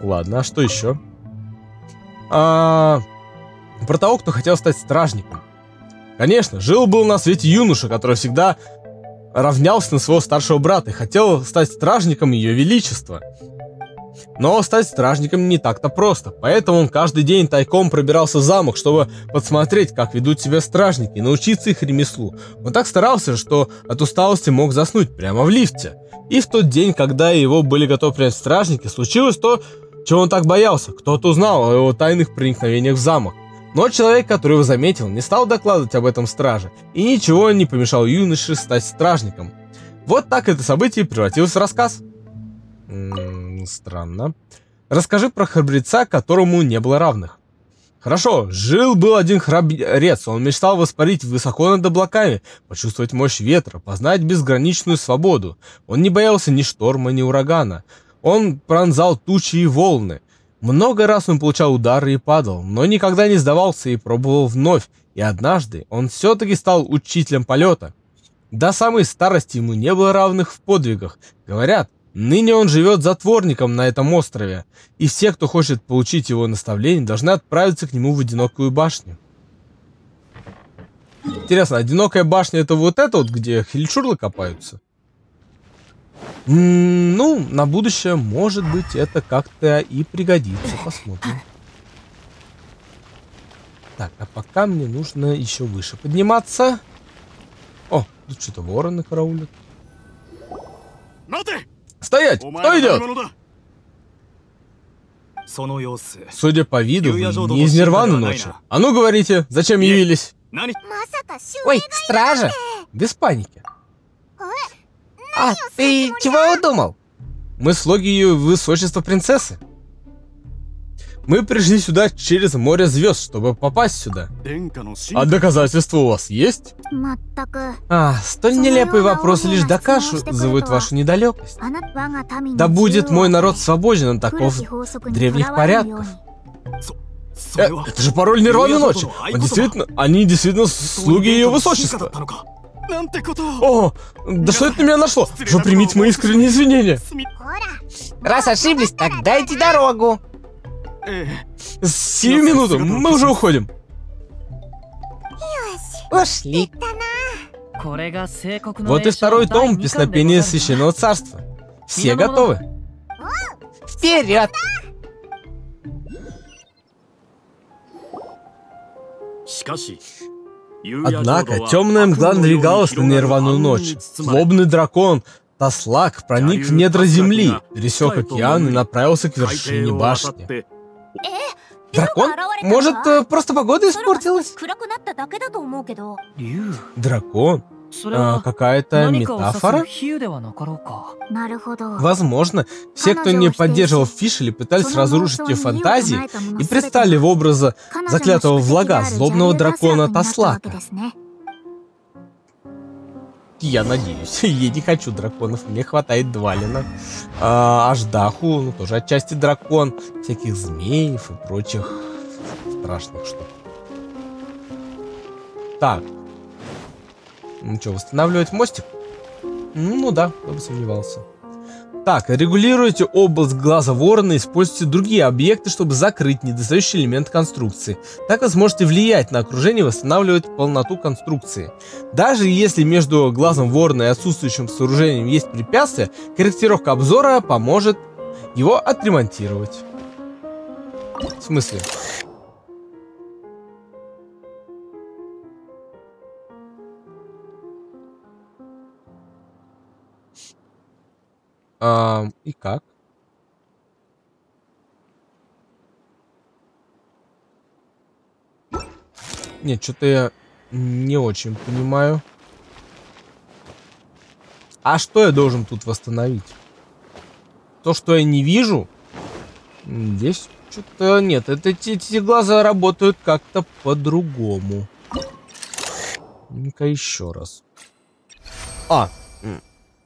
Ладно, а что еще? А... Про того, кто хотел стать стражником. Конечно, жил-был на свете юноша, который всегда равнялся на своего старшего брата и хотел стать стражником ее величества. Но стать стражником не так-то просто, поэтому он каждый день тайком пробирался в замок, чтобы подсмотреть, как ведут себя стражники, и научиться их ремеслу. Он так старался, что от усталости мог заснуть прямо в лифте. И в тот день, когда его были готовы принять стражники, случилось то, чего он так боялся. Кто-то узнал о его тайных проникновениях в замок. Но человек, который его заметил, не стал докладывать об этом страже, и ничего не помешал юноше стать стражником. Вот так это событие превратилось в рассказ. Странно. Расскажи про храбреца, которому не было равных. Хорошо, жил-был один храбрец. Он мечтал воспарить высоко над облаками, почувствовать мощь ветра, познать безграничную свободу. Он не боялся ни шторма, ни урагана. Он пронзал тучи и волны. Много раз он получал удары и падал, но никогда не сдавался и пробовал вновь. И однажды он все-таки стал учителем полета. До самой старости ему не было равных в подвигах. Говорят, ныне он живет затворником на этом острове, и все, кто хочет получить его наставление, должны отправиться к нему в одинокую башню. Интересно, одинокая башня — это вот это вот, где хильчурлы копаются? М-м, ну, на будущее, может быть, это как-то и пригодится. Посмотрим. Так, а пока мне нужно еще выше подниматься. О, тут что-то вороны караулят. Стоять! Кто идет? Судя по виду, вы не из Нирваны Ночи. А ну говорите, зачем явились? Ой, стража! Без паники. А ты чего удумал? Мы слуги ее высочества принцессы. Мы пришли сюда через море звезд, чтобы попасть сюда. А доказательства у вас есть? А, столь нелепые вопросы лишь доказывают вашу недалекость. Да будет мой народ свободен от таков древних порядков. Э, это же пароль Нирваны Ночи. Он действительно, они действительно слуги ее высочества. О, да что это на меня нашло? Прошу примите мои искренние извинения. Раз ошиблись, так дайте дорогу. Сию минуту, мы уже уходим. Пошли. Вот и второй том Песнопения Священного Царства. Все готовы? Вперед! Однако темная мгла надвигалась на Нирвану Ночь. Злобный дракон Таслак проник в недра земли, пересек океан и направился к вершине башни. Дракон? Может, просто погода испортилась? Дракон? А, какая-то метафора? Возможно, все, кто не поддерживал Фишеля, пытались разрушить ее фантазии и предстали в образе заклятого влага, злобного дракона Таслака. Я надеюсь. Я не хочу драконов. Мне хватает Двалина, а, Аждаху, ну, тоже отчасти дракон, всяких змеев и прочих страшных штук. Так. Ну что, восстанавливать мостик? Ну да, я бы сомневался. Так, регулируйте область глаза ворона, используйте другие объекты, чтобы закрыть недостающий элемент конструкции. Так вы сможете влиять на окружение и восстанавливать полноту конструкции. Даже если между глазом ворона и отсутствующим сооружением есть препятствия, корректировка обзора поможет его отремонтировать. В смысле? А, и как? Нет, что-то я не очень понимаю. А что я должен тут восстановить? То, что я не вижу? Здесь что-то нет. Это, эти, эти глаза работают как-то по-другому. Ну-ка еще раз. А!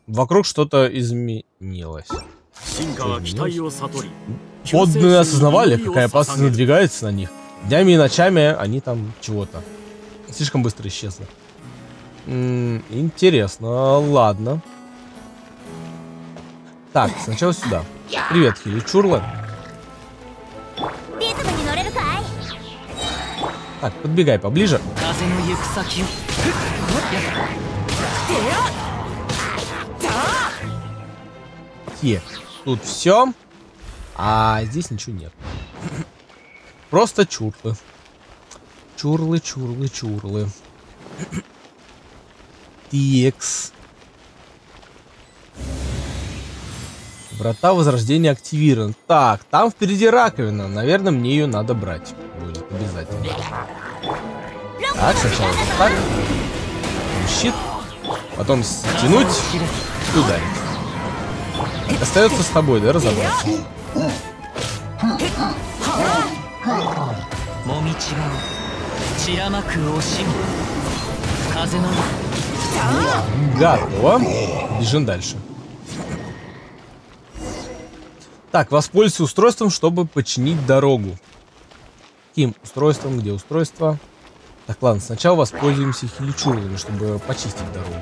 Вокруг что-то изменилось. изменилось. Подданные осознавали, какая опасность надвигается на них. Днями и ночами они там чего-то. Слишком быстро исчезли. М-м, интересно, ладно. Так, сначала сюда. Привет, Хиличурла. Так, подбегай поближе. Тут все, а здесь ничего нет. Просто чурлы. Чурлы, чурлы, чурлы. Текс. Врата возрождения активированы. Так, там впереди раковина. Наверное, мне ее надо брать. Будет обязательно. Так, сначала вот так. Щит. Потом стянуть. Ударить. Остается с тобой, да, разобраться? Готово. Бежим дальше. Так, воспользуйся устройством, чтобы починить дорогу. Каким устройством? Где устройство? Так, ладно, сначала воспользуемся хиличурами, чтобы почистить дорогу.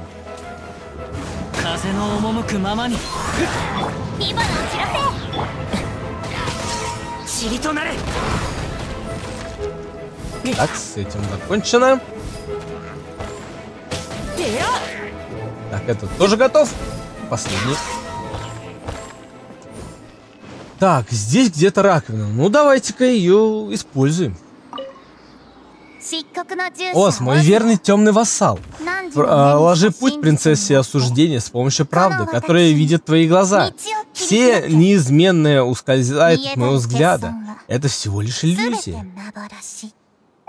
Так, с этим закончено. Так, этот тоже готов. Последний. Так, здесь где-то раковина. Ну, давайте-ка ее используем. Оз, мой верный темный вассал. Проложи путь принцессе осуждения с помощью правды, которая видит твои глаза. Все неизменное ускользает от моего взгляда. Это всего лишь иллюзия.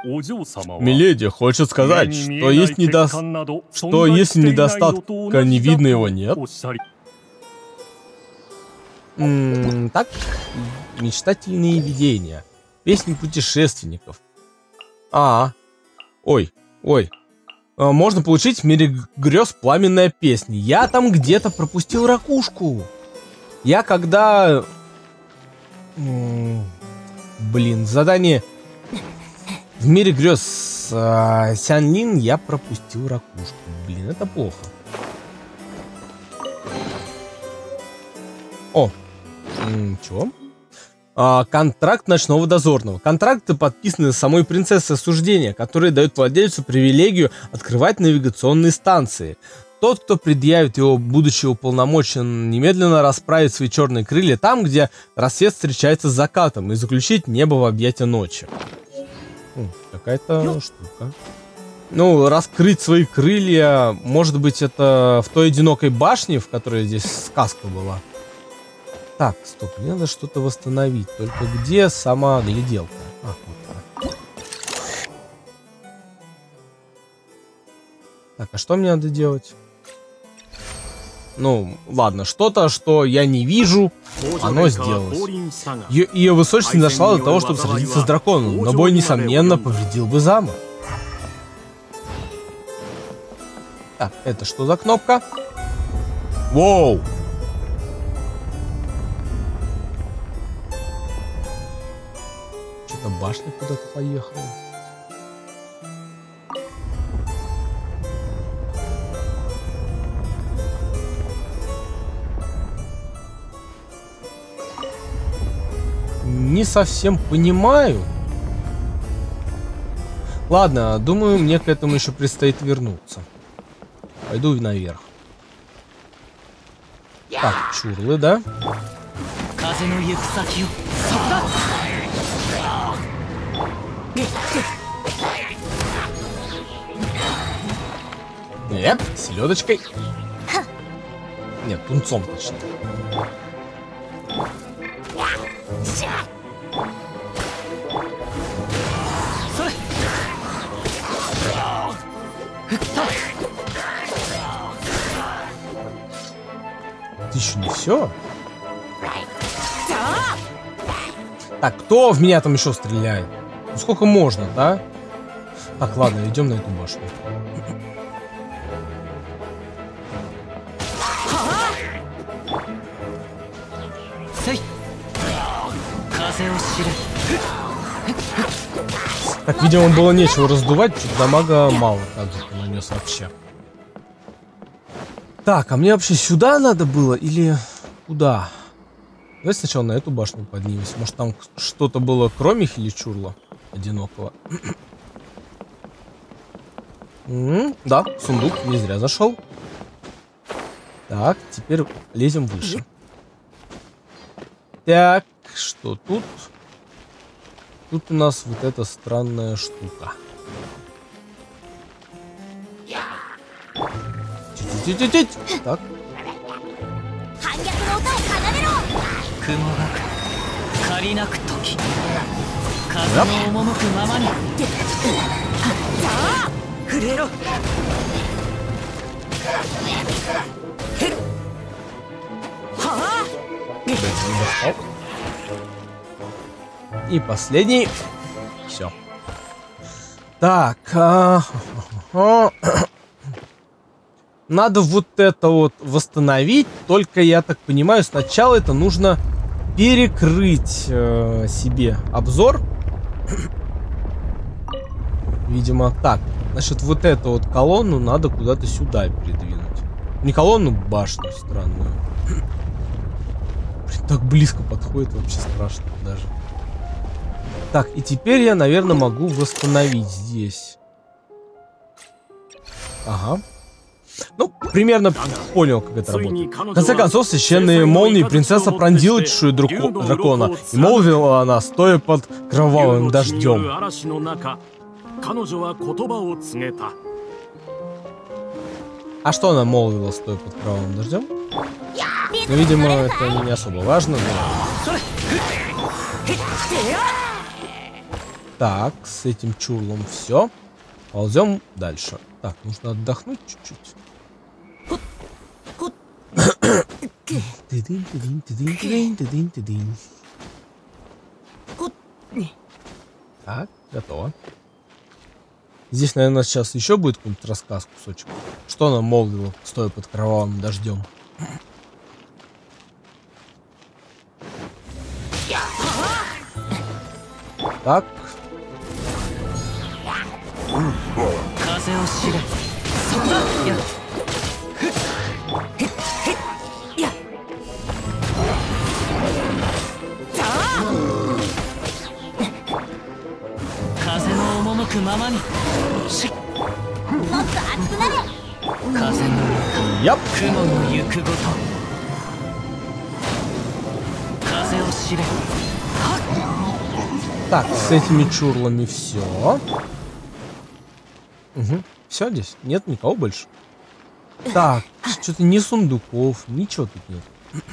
Миледи хочет сказать, что есть недо... что если недостатка не видно, его нет. М-м, так, мечтательные видения. Песни путешественников. А, ой, ой. Можно получить в мире грез пламенная песня. Я там где-то пропустил ракушку. Я когда... Блин, задание в мире грез э, Сянлин я пропустил ракушку. Блин, это плохо. О, чё? Контракт ночного дозорного. Контракты подписаны самой принцессой осуждения, которые дают владельцу привилегию открывать навигационные станции. Тот, кто предъявит его, будучи уполномочен, немедленно расправить свои черные крылья там, где рассвет встречается с закатом, и заключить небо в объятия ночи. Какая-то штука. Ну, раскрыть свои крылья, может быть, это в той одинокой башне, в которой здесь сказка была. Так, стоп, мне надо что-то восстановить. Только где сама гляделка? А, вот так. Так, а что мне надо делать? Ну, ладно, что-то, что я не вижу, оно сделалось. Е ее высочество не дошло до того, чтобы сразиться с драконом, но бой, несомненно, повредил бы замок. Так, это что за кнопка? Воу! Что-то башня куда-то поехала. Не совсем понимаю. Ладно, думаю, мне к этому еще предстоит вернуться. Пойду наверх. Так, чурлы, да? Нет, селедочкой. Нет, тунцом точно. Ты еще не все? Так, кто в меня там еще стреляет? Ну, сколько можно, да? Так, ладно, идем на эту башню. Так, видимо, было нечего раздувать, что дамага мало Казуха нанес вообще. Так, а мне вообще сюда надо было или куда? Давай сначала на эту башню поднимемся. Может, там что-то было, кроме Хиличурла одинокого? М-м, да, сундук, не зря зашел. Так, теперь лезем выше. Так, что тут? Тут у нас вот эта странная штука. Так. И последний. Все. Так. А... Надо вот это вот восстановить, только, я так понимаю, сначала это нужно перекрыть э, себе обзор. Видимо, так. Значит, вот эту вот колонну надо куда-то сюда передвинуть. Не колонну, башню странную. Блин, так близко подходит, вообще страшно даже. Так, и теперь я, наверное, могу восстановить здесь. Ага. Ну, примерно понял, как это работает. В конце концов, священные молнии принцесса пронзила чешую дракона, и молвила она, стоя под кровавым дождем. А что она молвила, стоя под кровавым дождем? Ну, видимо, это не особо важно. Но... Так, с этим чурлом все. Ползем дальше. Так, нужно отдохнуть чуть-чуть. Так, готово. Здесь, наверное, сейчас еще будет какой-нибудь рассказ, кусочек. Что она молвила, стоя под кровавым дождем? Так. Yep. Так, с этими чурлами все. Угу. Все здесь? Нет никого больше. Так, что-то ни сундуков, ничего тут нет.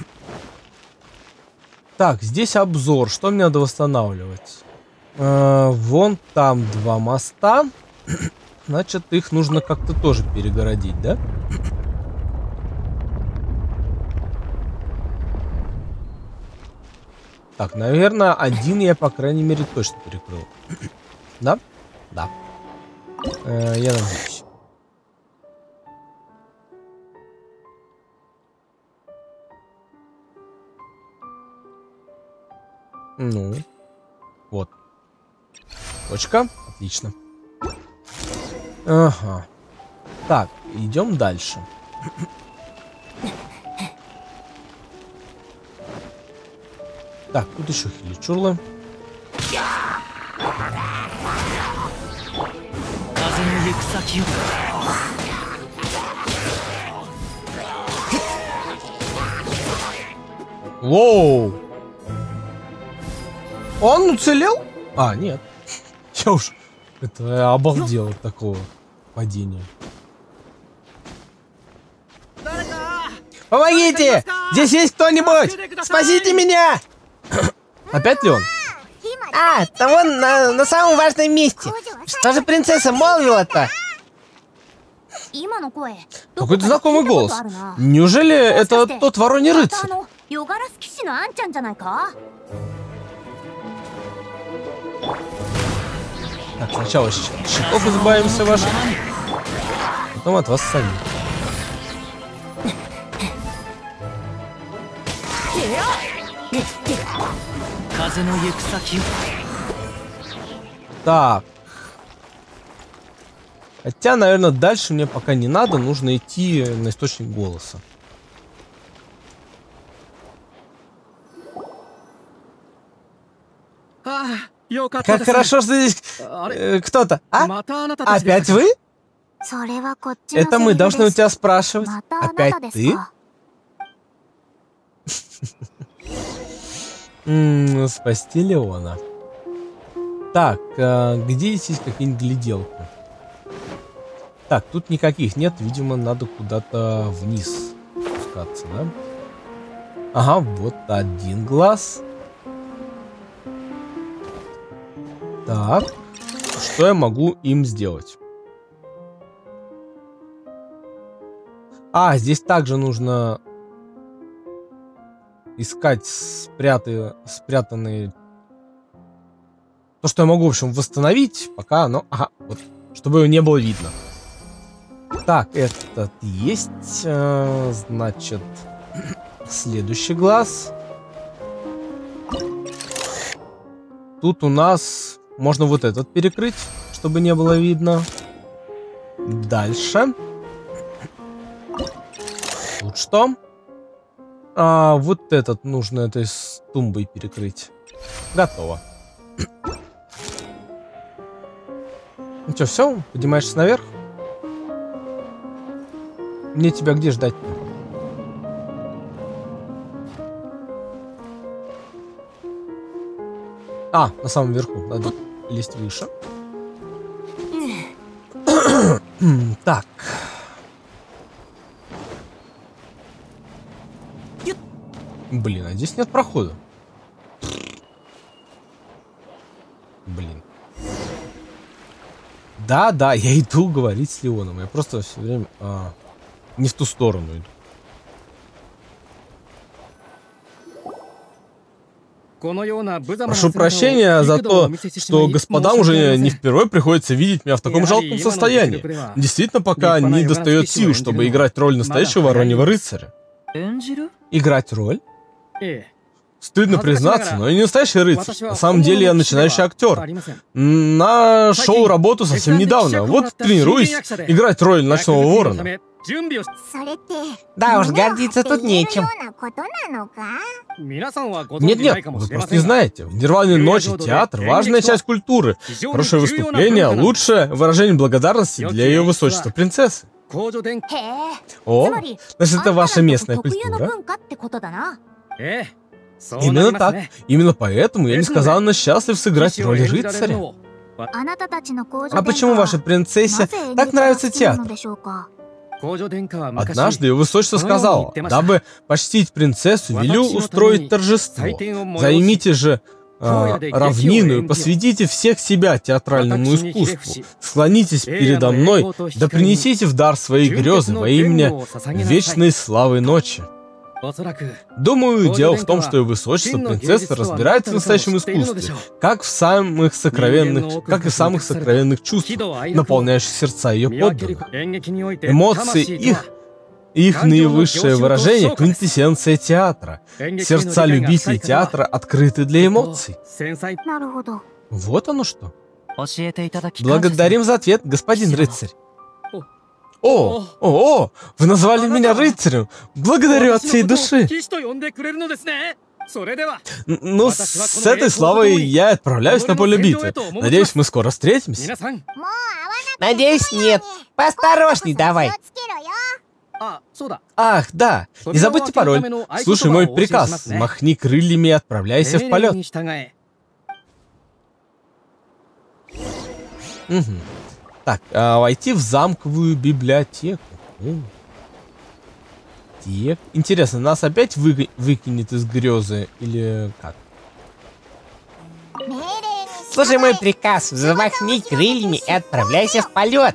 Так, здесь обзор. Что мне надо восстанавливать? Э-э, вон там два моста. Значит, их нужно как-то тоже перегородить, да? Так, наверное, один я, по крайней мере, точно перекрыл. Да? Да. Э, я надеюсь. Ну. Вот. Точка. Отлично. Ага. Так, идем дальше. Так, тут еще хиличурлы. Воу! Он уцелел? А, нет. Я уж это обалдел от такого падения. Помогите! Здесь есть кто-нибудь! Спасите меня! Опять ли он? А, это он на, на самом важном месте. Что же принцесса молвила-то? Какой-то знакомый голос. Неужели это тот вороний рыцарь? Так, сначала щитов избавимся ваших, потом от вас сами. Так. Хотя, наверное, дальше мне пока не надо. Нужно идти на источник голоса. Как хорошо, что здесь э, кто-то. А? Опять вы? Это мы должны у тебя спрашивать. Опять ты? М-м, спасти Леона. Так, а, где здесь какие-нибудь гляделки? Так, тут никаких нет. Видимо, надо куда-то вниз спускаться, да? Ага, вот один глаз. Так, что я могу им сделать? А, здесь также нужно... искать спрятые, спрятанные... То, что я могу, в общем, восстановить, пока оно... Ага, вот, чтобы его не было видно. Так, этот есть. Значит, следующий глаз. Тут у нас... Можно вот этот перекрыть, чтобы не было видно. Дальше. Тут что? А вот этот нужно этой с тумбой перекрыть. Готово. Ну что, все? Поднимаешься наверх? Мне тебя где ждать-то? А, на самом верху. Надо лезть выше. Так. Блин, а здесь нет прохода. Блин. Да, да, я иду говорить с Леоном. Я просто все время а, не в ту сторону иду. Прошу прощения за то, что господам уже не впервые приходится видеть меня в таком жалком состоянии. Действительно, пока не достает сил, чтобы играть роль настоящего вороньего рыцаря. Играть роль? Стыдно признаться, но я не настоящий рыцарь. На самом деле я начинающий актер. Нашел работу совсем недавно. Вот тренируюсь играть роль ночного ворона. Да уж, гордиться тут нечем. Нет-нет, вы просто не знаете. В Нирване Ночи театр – важная часть культуры. Хорошее выступление – лучшее выражение благодарности для ее высочества принцессы. О, значит, это ваша местная культура. Именно так. Именно поэтому я несказанно счастлив сыграть роль рыцаря. А почему вашей принцессе так нравится театр? Однажды ее высочество сказала, дабы почтить принцессу, велю устроить торжество. Займите же э, равнину и посвятите всех себя театральному искусству. Склонитесь передо мной, да принесите в дар свои грезы во имя вечной славы ночи. Думаю, дело в том, что его высочество принцесса разбирается в настоящем искусстве, как в самых сокровенных, как и в самых сокровенных чувствах, наполняющих сердца ее подданных. Эмоции их, их наивысшее выражение — квинтэссенция театра. Сердца любителей театра открыты для эмоций. Вот оно что. Благодарим за ответ, господин рыцарь. О, о, о, вы назвали меня рыцарем! Благодарю от всей души! Ну, с этой славой я отправляюсь на поле битвы. Надеюсь, мы скоро встретимся. Надеюсь, нет. Поосторожней давай. Ах, да. Не забудьте пароль. Слушай мой приказ. Махни крыльями и отправляйся в полет. Угу. Так, а, войти в замковую библиотеку. Так. Интересно, нас опять вы... выкинет из грезы или как? Слушай мой приказ, взмахни крыльями и отправляйся в полет.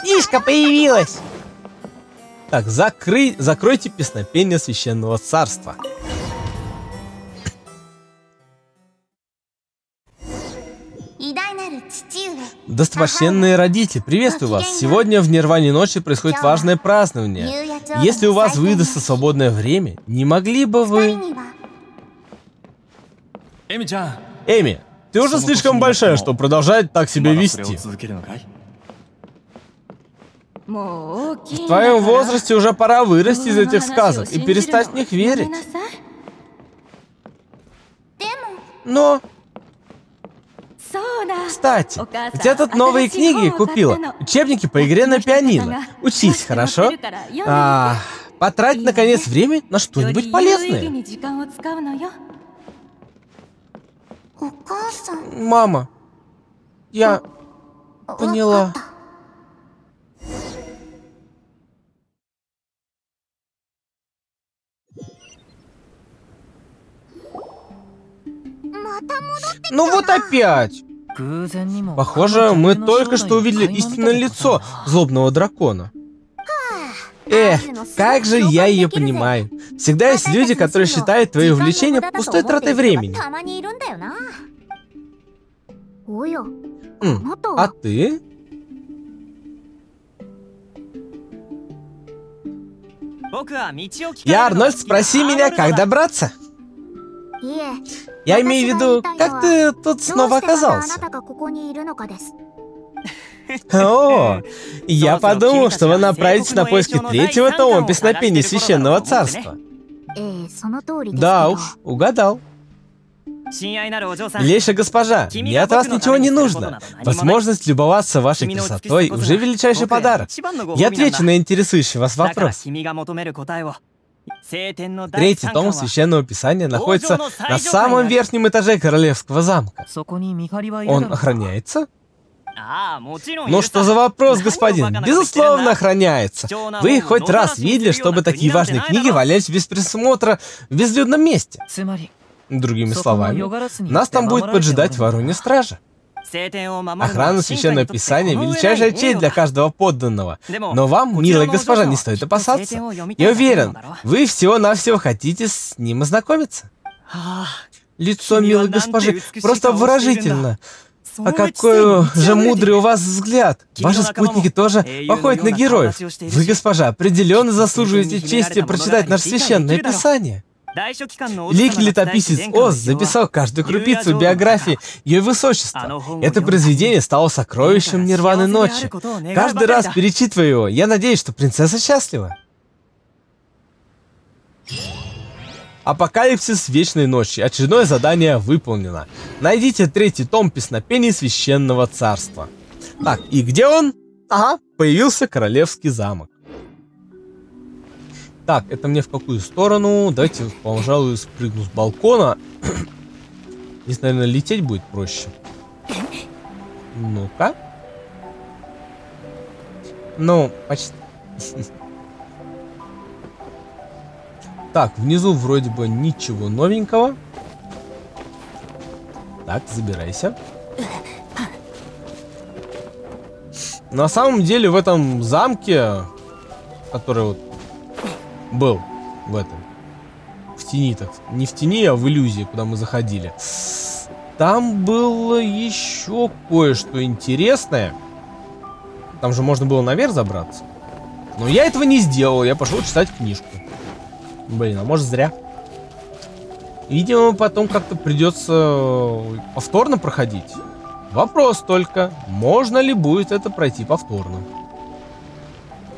Птичка появилась! Так, закры... закройте песнопение Священного Царства. Достопочтенные родители, приветствую вас! Сегодня в Нирване Ночи происходит важное празднование. Если у вас выдастся свободное время, не могли бы вы... Эми, ты уже слишком большая, чтобы продолжать так себя вести. В твоем возрасте уже пора вырасти из этих сказок и перестать в них верить. Но... Кстати, где тут новые книги купила? Учебники по игре на пианино. Учись, хорошо? А, потрать, наконец, время на что-нибудь полезное. Мама, я поняла. Ну вот опять! Похоже, мы только что увидели истинное лицо злобного дракона. Эх, как же я ее понимаю. Всегда есть люди, которые считают твои увлечения пустой тратой времени. М, а ты? Я, Арнольд, спроси меня, как добраться. Я имею в виду, как ты тут снова оказался? О, я подумал, что вы направитесь на поиски третьего тома Песнопения Священного Царства. Да уж, угадал. Милейшая госпожа, мне от вас ничего не нужно. Возможность любоваться вашей красотой уже величайший подарок. Я отвечу на интересующий вас вопрос. Третий том Священного Писания находится на самом верхнем этаже Королевского Замка. Он охраняется? Ну что за вопрос, господин? Безусловно, охраняется. Вы хоть раз видели, чтобы такие важные книги валялись без присмотра в безлюдном месте? Другими словами, нас там будет поджидать воронья стража. Охрана Священного Писания — величайшая честь для каждого подданного. Но вам, милая госпожа, не стоит опасаться. Я уверен, вы всего-навсего хотите с ним ознакомиться. Лицо милой госпожи просто выразительно. А какой же мудрый у вас взгляд. Ваши спутники тоже походят на героев. Вы, госпожа, определенно заслуживаете чести прочитать наше Священное Писание. Великий летописец Оз записал каждую крупицу биографии ее высочества. Это произведение стало сокровищем Нирваны Ночи. Каждый раз, перечитывая его, я надеюсь, что принцесса счастлива. Апокалипсис вечной ночи. Очередное задание выполнено. Найдите третий том Песнопений Священного Царства. Так, и где он? Ага, появился Королевский замок. Так, это мне в какую сторону? Давайте, пожалуй, спрыгну с балкона. Здесь, наверное, лететь будет проще. Ну-ка. Ну, почти. Так, внизу вроде бы ничего новенького. Так, забирайся. На самом деле в этом замке, который вот был в этом, в тени, так не в тени, а в иллюзии, куда мы заходили, там было еще кое-что интересное. Там же можно было наверх забраться. Но я этого не сделал, я пошел читать книжку. Блин, а может зря. Видимо, потом как-то придется повторно проходить. Вопрос только, можно ли будет это пройти повторно.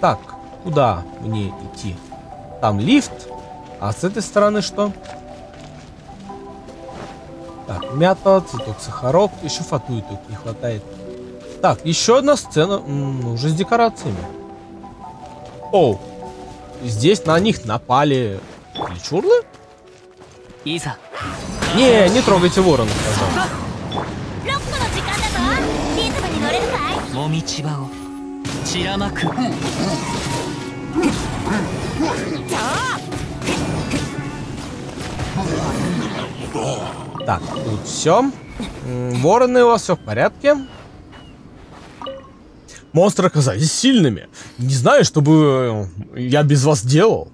Так, куда мне идти? Там лифт, а с этой стороны что? Так, мята, цветок, сахарок, еще фатуи тут не хватает. Так, еще одна сцена, м-м, уже с декорациями. Оу, здесь на них напали кличурлы? Иса. Не, не трогайте ворона, пожалуйста. Так, тут все. Вороны, у вас все в порядке. Монстры оказались сильными. Не знаю, что бы я без вас делал.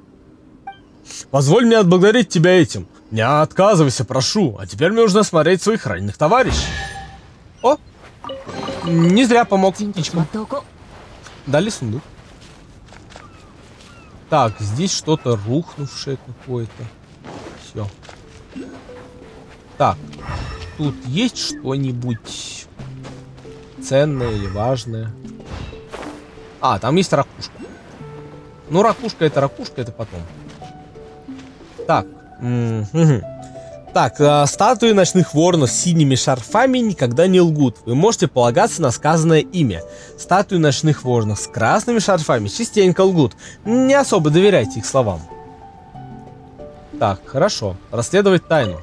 Позволь мне отблагодарить тебя этим. Не отказывайся, прошу. А теперь мне нужно смотреть своих раненых товарищей. О! Не зря помог птичкам. Дали сундук. Так, здесь что-то рухнувшее какое-то. Все. Так, тут есть что-нибудь ценное или важное? А, там есть ракушка. Ну, ракушка это ракушка, это потом. Так. Угу. Так, э, статуи ночных воронов с синими шарфами никогда не лгут. Вы можете полагаться на сказанное ими. Статуи ночных воронов с красными шарфами частенько лгут. Не особо доверяйте их словам. Так, хорошо. Расследовать тайну.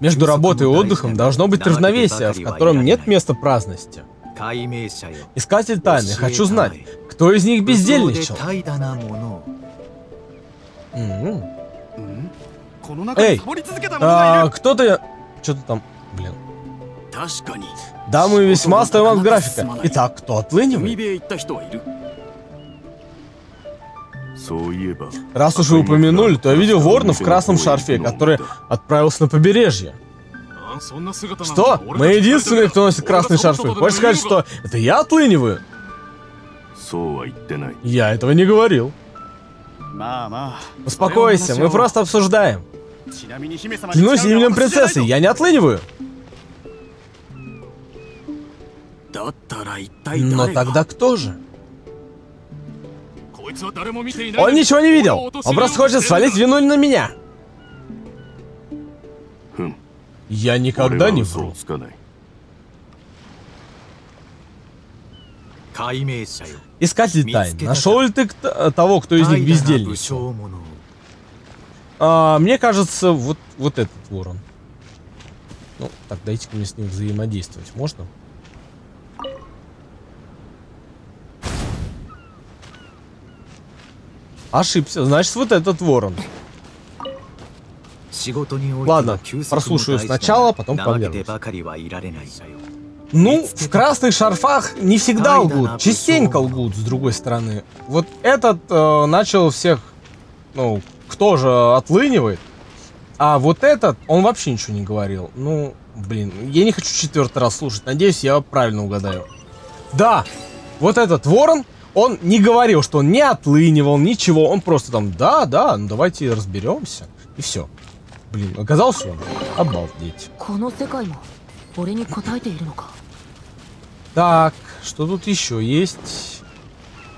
Между работой и отдыхом должно быть равновесие, в котором нет места праздности. Искатель тайны, хочу знать, кто из них бездельничал. Эй, а, кто ты? Что-то там, блин. Да, мы весьма отстаем от графика. Итак, кто отлынивает? Раз уж вы упомянули, то я видел ворона в красном шарфе, который отправился на побережье. Что? Мы единственные, кто носит красные шарфы. Хочешь сказать, что это я отлыниваю? Я этого не говорил. Успокойся, мы просто обсуждаем. Клянусь именем принцессы, я не отлыниваю. Но тогда кто же? Он ничего не видел. Он просто хочет свалить вину на меня. Я никогда не вру. Искатель тайн, нашел ли ты того, кто из них бездельничал? А, мне кажется, вот, вот этот ворон. Ну, так, дайте-ка мне с ним взаимодействовать. Можно? Ошибся. Значит, вот этот ворон. Ладно, прослушаю сначала, потом повернусь. Ну, в красных шарфах не всегда лгут, частенько лгут, с другой стороны. Вот этот э, начал всех, ну, кто же отлынивает, а вот этот, он вообще ничего не говорил. Ну, блин, я не хочу четвертый раз слушать, надеюсь, я правильно угадаю. Да, вот этот ворон, он не говорил, что он не отлынивал, ничего, он просто там, да, да, ну давайте разберемся, и все. Блин, оказался он, обалдеть. Так, что тут еще есть?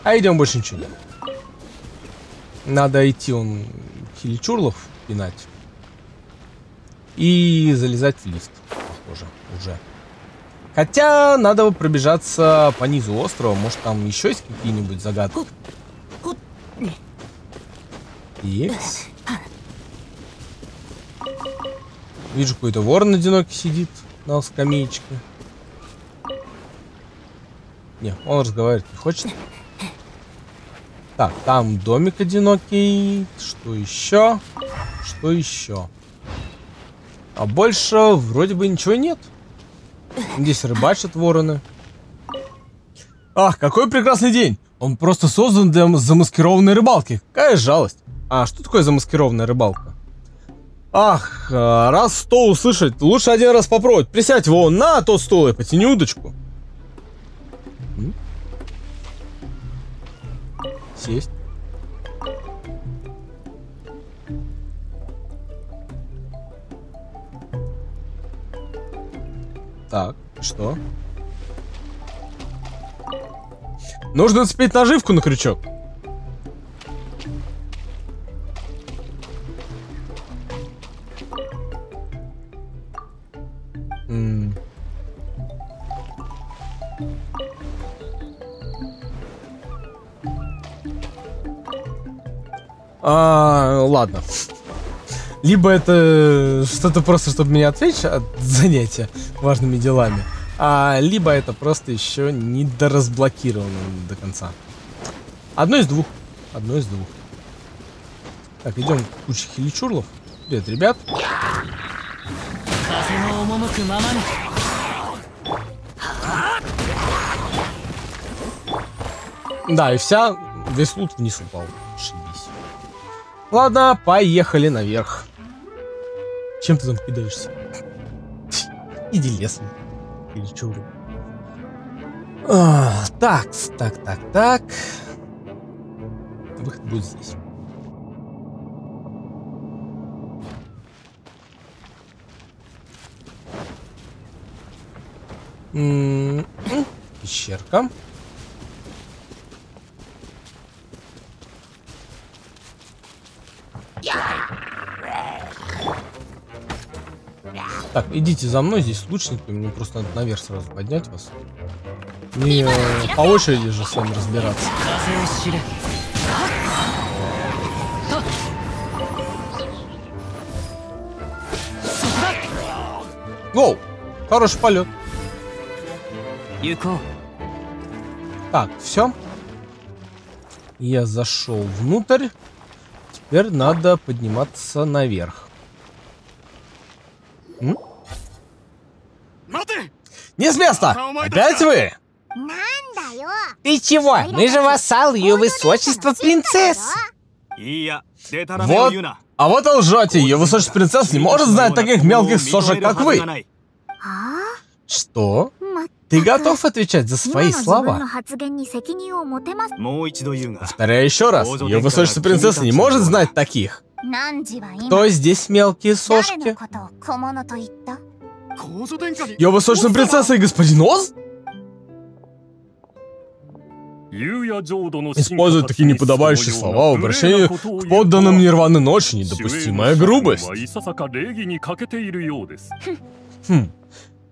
А идем, больше ничего нет. Надо идти он хильчурлов пинать. И залезать в лифт, похоже, уже. Хотя надо бы пробежаться по низу острова. Может, там еще есть какие-нибудь загадки? Есть. Вижу, какой-то ворон одинокий сидит на скамеечке. Не, он разговаривать не хочет. Так, там домик одинокий. Что еще? Что еще? А больше вроде бы ничего нет. Здесь рыбачат вороны. Ах, какой прекрасный день! Он просто создан для замаскированной рыбалки. Какая жалость! А что такое замаскированная рыбалка? Ах, раз сто услышать, лучше один раз попробовать. Присядь вон на тот стол и потяни удочку. Сесть. Так, что? Нужно нацепить наживку на крючок. М-м. А, ладно. Либо это что-то просто, чтобы меня отвлечь от занятия важными делами, а либо это просто еще недоразблокировано до конца. Одно из двух. Одно из двух. Так, идем к куче хиличурлов. Привет, ребят. Да, и вся, весь лут вниз упал. Шибись. Ладно, поехали наверх. Чем ты там кидаешься? Иди лесом. Или чё? Так, так, так, так. Выход будет здесь. Пещерка. Так, идите за мной, здесь лучники, мне просто надо наверх сразу поднять вас. И э, по очереди же с вами разбираться. Воу, хороший полет. Так, все. Я зашел внутрь. Теперь надо подниматься наверх. М? Не с места! Опять вы? Ты чего? Мы же вассал ее высочества принцесс. Вот. А вот и лжете. Ее высочество принцесс не может знать таких мелких сошек, как вы. Что? Ты готов отвечать за свои слова? Повторяю еще раз. Ее высочество принцесса не может знать таких. Кто здесь мелкие сошки? Ее высочество принцесса и господин Оз? Используют такие неподобающие слова в обращении к подданным Нирваны Ночи. Недопустимая грубость. Хм.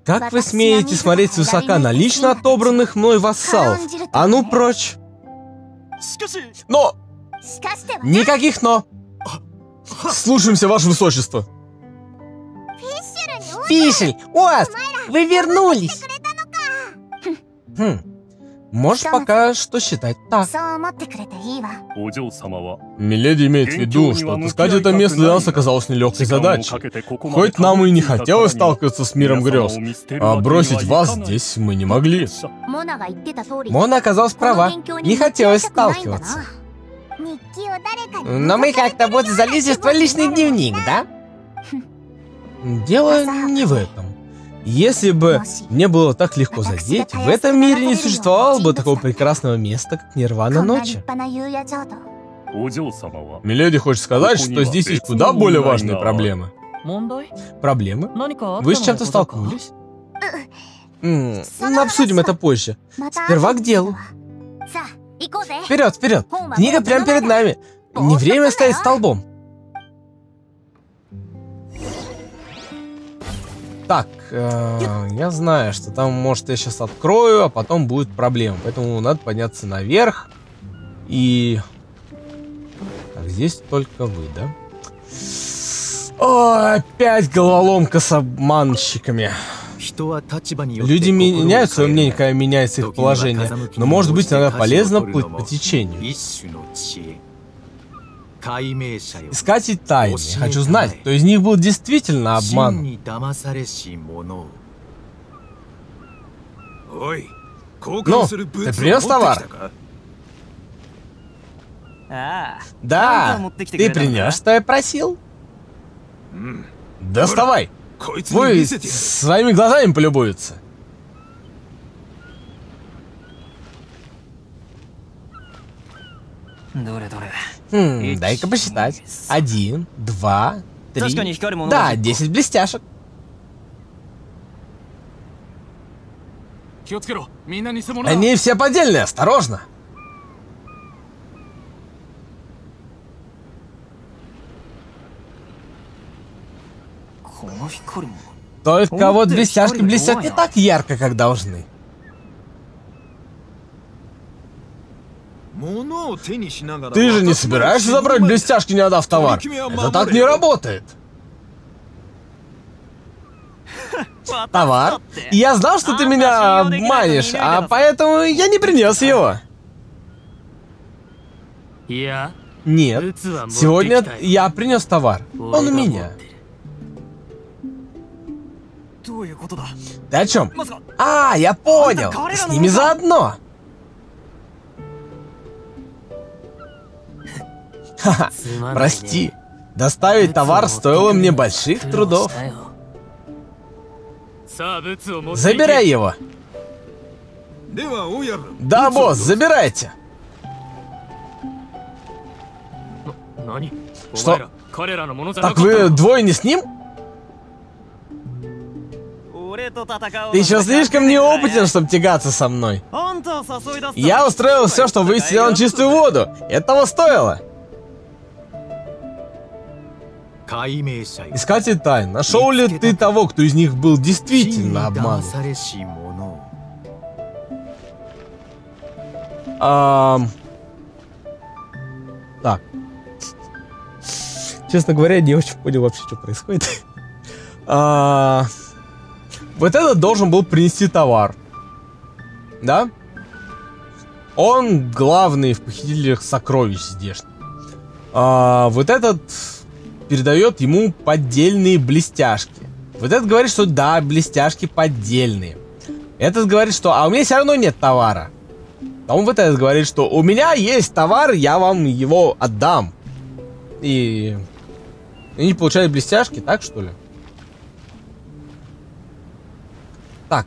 Как вы смеете смотреть свысока на лично отобранных мной вассалов? А ну прочь! Но! Никаких но! Слушаемся, ваше высочество! Фишель! Оз! Вы вернулись! Хм. Можешь пока что считать так. Миледи имеет в виду, что отыскать это место для нас оказалось нелегкой задачей. Хоть нам и не хотелось сталкиваться с миром грез, а бросить вас здесь мы не могли. Мона оказалась права, не хотелось сталкиваться. Но мы как-то вот залезли в твой личный дневник, да? Дело не в этом. Если бы мне было так легко задеть, в этом мире не существовало бы такого прекрасного места, как Нирвана Ночи. Миледи хочет сказать, что здесь есть куда более важные проблемы. Проблемы? Вы с чем-то столкнулись? М-м, обсудим это позже. Сперва к делу. Вперед, вперед! Книга прямо перед нами. Не время стоять столбом. Так, э, я знаю, что там, может, я сейчас открою, а потом будет проблема. Поэтому надо подняться наверх. И... Так, здесь только вы, да? О, опять головоломка с обманщиками. Люди меняют свое мнение, когда меняется их положение, но может быть иногда полезно плыть по течению. Искать и тайны. Хочу знать, кто из них был действительно обман. Ну, ты принес товар? Да, ты принес, что я просил? Доставай! Твой своими глазами полюбуется. Хм, дай-ка посчитать. Один, два, три. Да, десять блестяшек. Они все поддельные, осторожно. Только вот блестяшки блестят не так ярко, как должны. Ты же не собираешься забрать блестяшки, не отдав товар? Это так не работает. Товар? Я знал, что ты меня обманешь, а поэтому я не принес его. Нет, сегодня я принес товар. Он у меня. Ты о чем? А, я понял. С ними заодно. Ха-ха, прости. Доставить товар стоило мне больших трудов. Забирай его. Да, босс, забирайте. Что? Так вы двое не с ним? Ты еще слишком неопытен, чтобы тягаться со мной. Я устроил все, чтобы вывести на чистую воду. Этого стоило. Искатель тайн, нашел ли ты того, кто из них был действительно обманут? А... Так. Честно говоря, я не очень понял вообще, что происходит. А... Вот этот должен был принести товар. Да? Он главный в похитителях сокровищ здешних. А вот этот передает ему поддельные блестяшки. Вот этот говорит, что да, блестяшки поддельные. Этот говорит, что а у меня все равно нет товара. А он вот этот говорит, что у меня есть товар, я вам его отдам. И... И не получают блестяшки, так что ли? Так.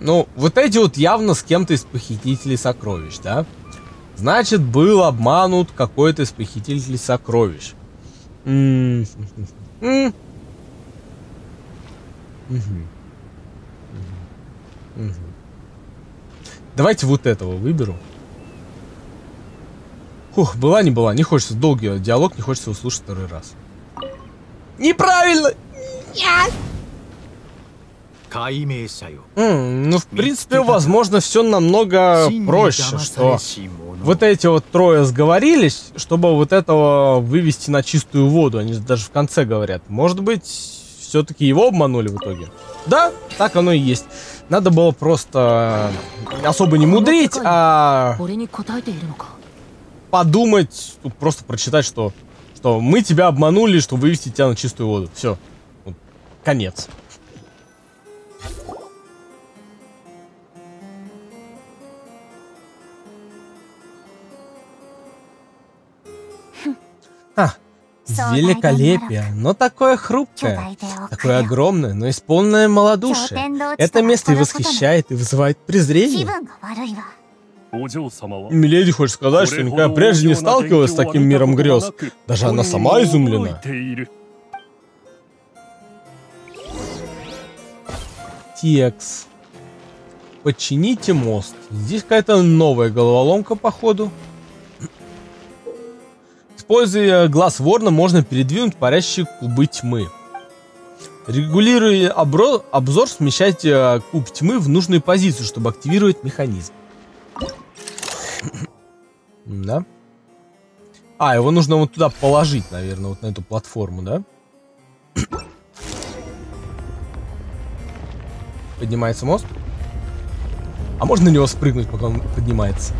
Ну, вот эти вот явно с кем-то из похитителей сокровищ, да? Значит, был обманут какой-то из похитителей сокровищ. Давайте вот этого выберу. Фух, была не была, не хочется долгий диалог, не хочется услышать второй раз. Неправильно! Yes. Mm, ну, в принципе, возможно, все намного проще, что вот эти вот трое сговорились, чтобы вот этого вывести на чистую воду. Они даже в конце говорят. Может быть, все-таки его обманули в итоге. Да, так оно и есть. Надо было просто особо не мудрить, а подумать, просто прочитать, что, что мы тебя обманули, чтобы вывести тебя на чистую воду. Все. Конец. А, великолепие, но такое хрупкое, такое огромное, но исполненное малодушие. Это место и восхищает, и вызывает презрение. Миледи хочет сказать, что никогда прежде не сталкивалась с таким миром грез. Даже она сама изумлена. Текст. Почините мост. Здесь какая-то новая головоломка, походу. Используя глаз ворона, можно передвинуть парящие кубы тьмы. Регулируя обро... обзор, смещайте куб тьмы в нужную позицию, чтобы активировать механизм. Да. А, его нужно вот туда положить, наверное, вот на эту платформу, да? Поднимается мост. А можно на него спрыгнуть, пока он поднимается.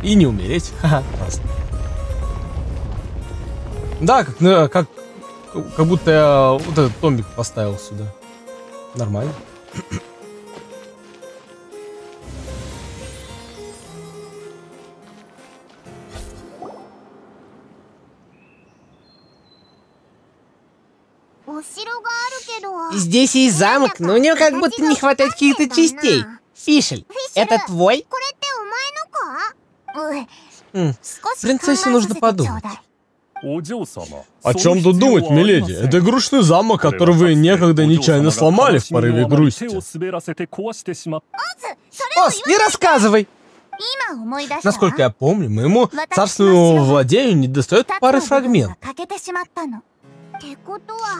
И не умереть. Ха-ха, классно. Да, как, как, как будто я вот этот томбик поставил сюда. Нормально. Здесь есть замок, но у него как будто не хватает каких-то частей. Фишель, это твой? М-м. Принцессе нужно подумать. О чем тут думать, миледи? Это игрушечный замок, который вы некогда нечаянно сломали в порыве грусти. Оз, не рассказывай! Насколько я помню, моему царственному владению недостает пары фрагментов.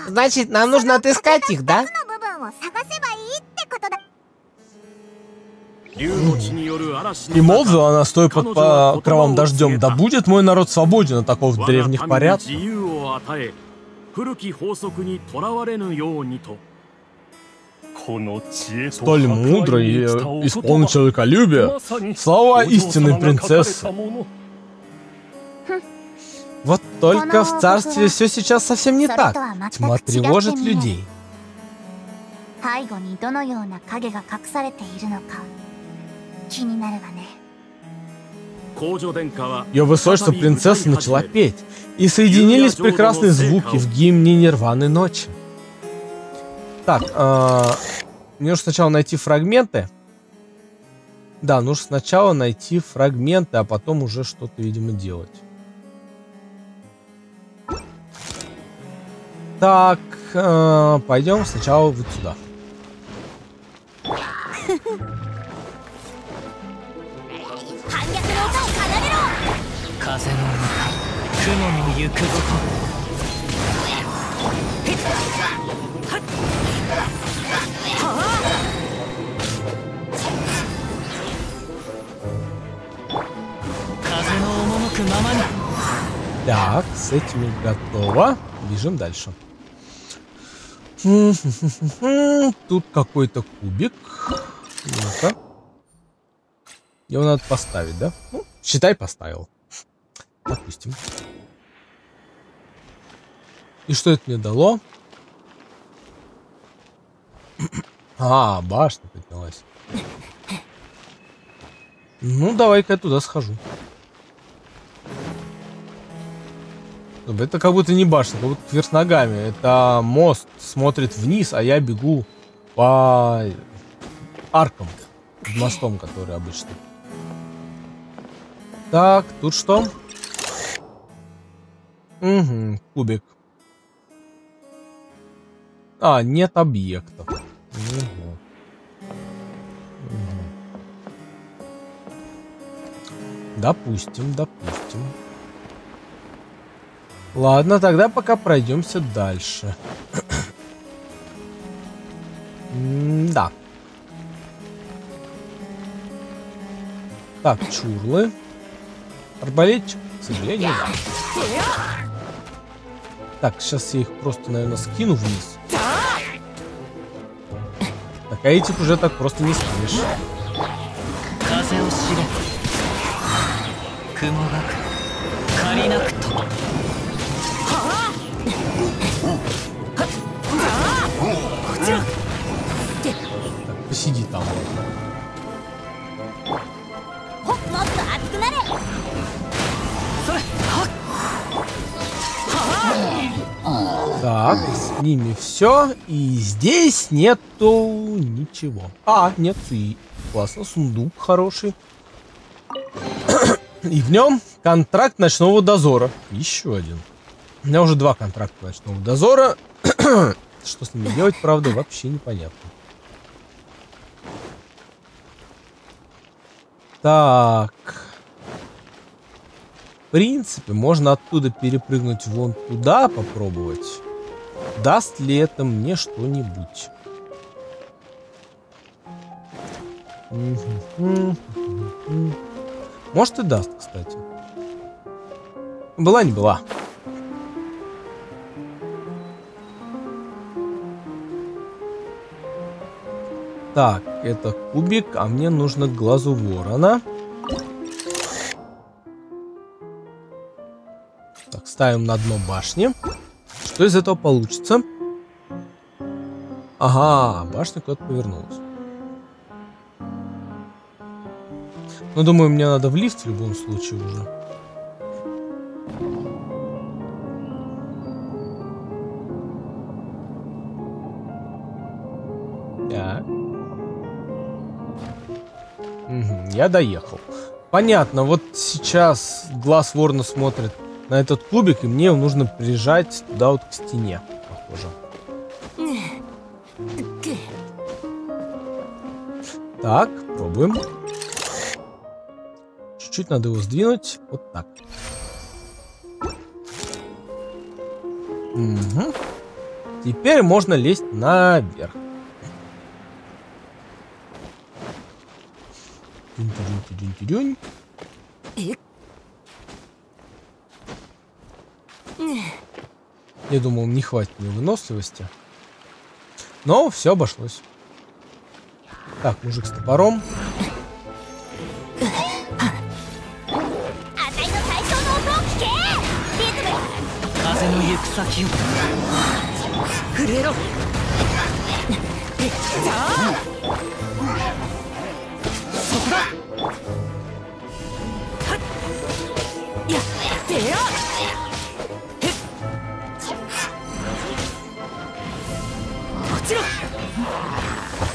Значит, нам нужно отыскать их, да? И молвила она, стоя под по кровавым дождем: да будет мой народ свободен от такого древних порядков. Столь мудро и исполнено человеколюбие, слова истинной принцессы. Вот только в царстве все сейчас совсем не так. Тьма тревожит людей. Ее высочество принцесса начала петь, и соединились прекрасные звуки в гимне Нирваны Ночи. Так, э, мне нужно сначала найти фрагменты. Да, нужно сначала найти фрагменты, а потом уже что-то, видимо, делать. Так, э, пойдем сначала вот сюда. Так, с этими готово. Бежим дальше. Тут какой-то кубик. Ну-ка. Его надо поставить, да? Ну, считай, поставил. Допустим. И что это мне дало? А, башня поднялась. Ну, давай-ка я туда схожу. Это как будто не башня, как будто вверх ногами. Это мост смотрит вниз, а я бегу по аркам. Мостом, который обычно. Так, тут что? Угу, кубик. А, нет объектов. Угу. Угу. Допустим, допустим. Ладно, тогда пока пройдемся дальше. Да. Так, чурлы. Арбалетчик, к сожалению, да. Так, сейчас я их просто, наверное, скину вниз. Так, а этих уже так просто не скинешь. Так, посиди там. Так, с ними все. И здесь нету ничего. А, нет, и классно, сундук хороший. И в нем контракт ночного дозора. Еще один. У меня уже два контракта ночного дозора. Что с ними делать, правда, вообще непонятно. Так. В принципе, можно оттуда перепрыгнуть вон туда, попробовать. Даст ли это мне что-нибудь? Может и даст, кстати. Была не была. Так, это кубик, а мне нужно к глазу ворона. Так, ставим на дно башни. Что из этого получится? Ага, башня куда-то повернулась. Ну, думаю, мне надо в лифт в любом случае уже. Я доехал. Понятно, вот сейчас глаз ворона смотрит на этот кубик, и мне нужно прижать туда вот к стене, похоже. Так, пробуем. Чуть-чуть надо его сдвинуть. Вот так. Угу. Теперь можно лезть наверх. Тюдюнь-тюдюнь-тюдюнь. Я думал, не хватит мне выносливости. Но все обошлось. Так, мужик с топором.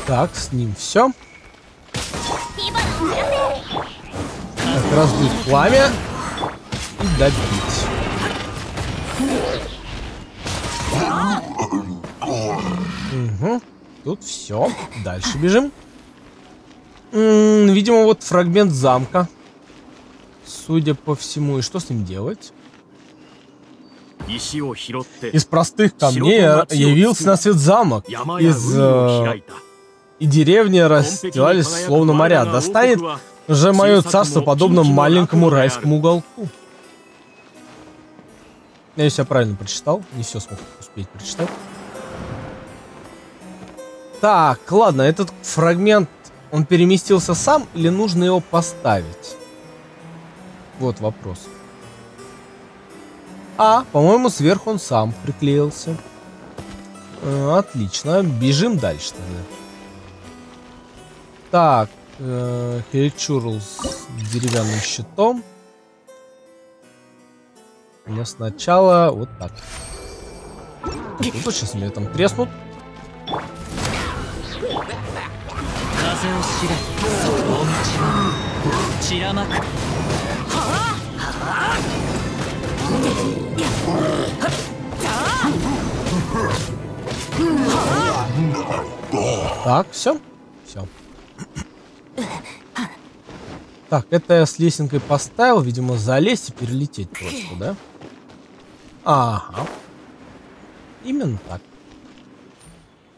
Так, с ним все. Так, раздуть пламя и добить. Угу. Тут все. Дальше бежим. М-м, видимо, вот фрагмент замка. Судя по всему, и что с ним делать? Из простых камней явился на свет замок. Из э, и деревни расстилались словно моря. Достанет же мое царство подобно маленькому райскому уголку. Я себя правильно прочитал. Не все смог успеть прочитать. Так, ладно, этот фрагмент, он переместился сам или нужно его поставить? Вот вопрос. А, по-моему, сверху он сам приклеился. Э, отлично. Бежим дальше тогда. Так. Э, Хельчурл с деревянным щитом. У меня сначала вот так. Вот сейчас меня там треснут. Так, все, все. Так, это я с лесенкой поставил, видимо, залезть и перелететь просто, да? Ага. Именно так.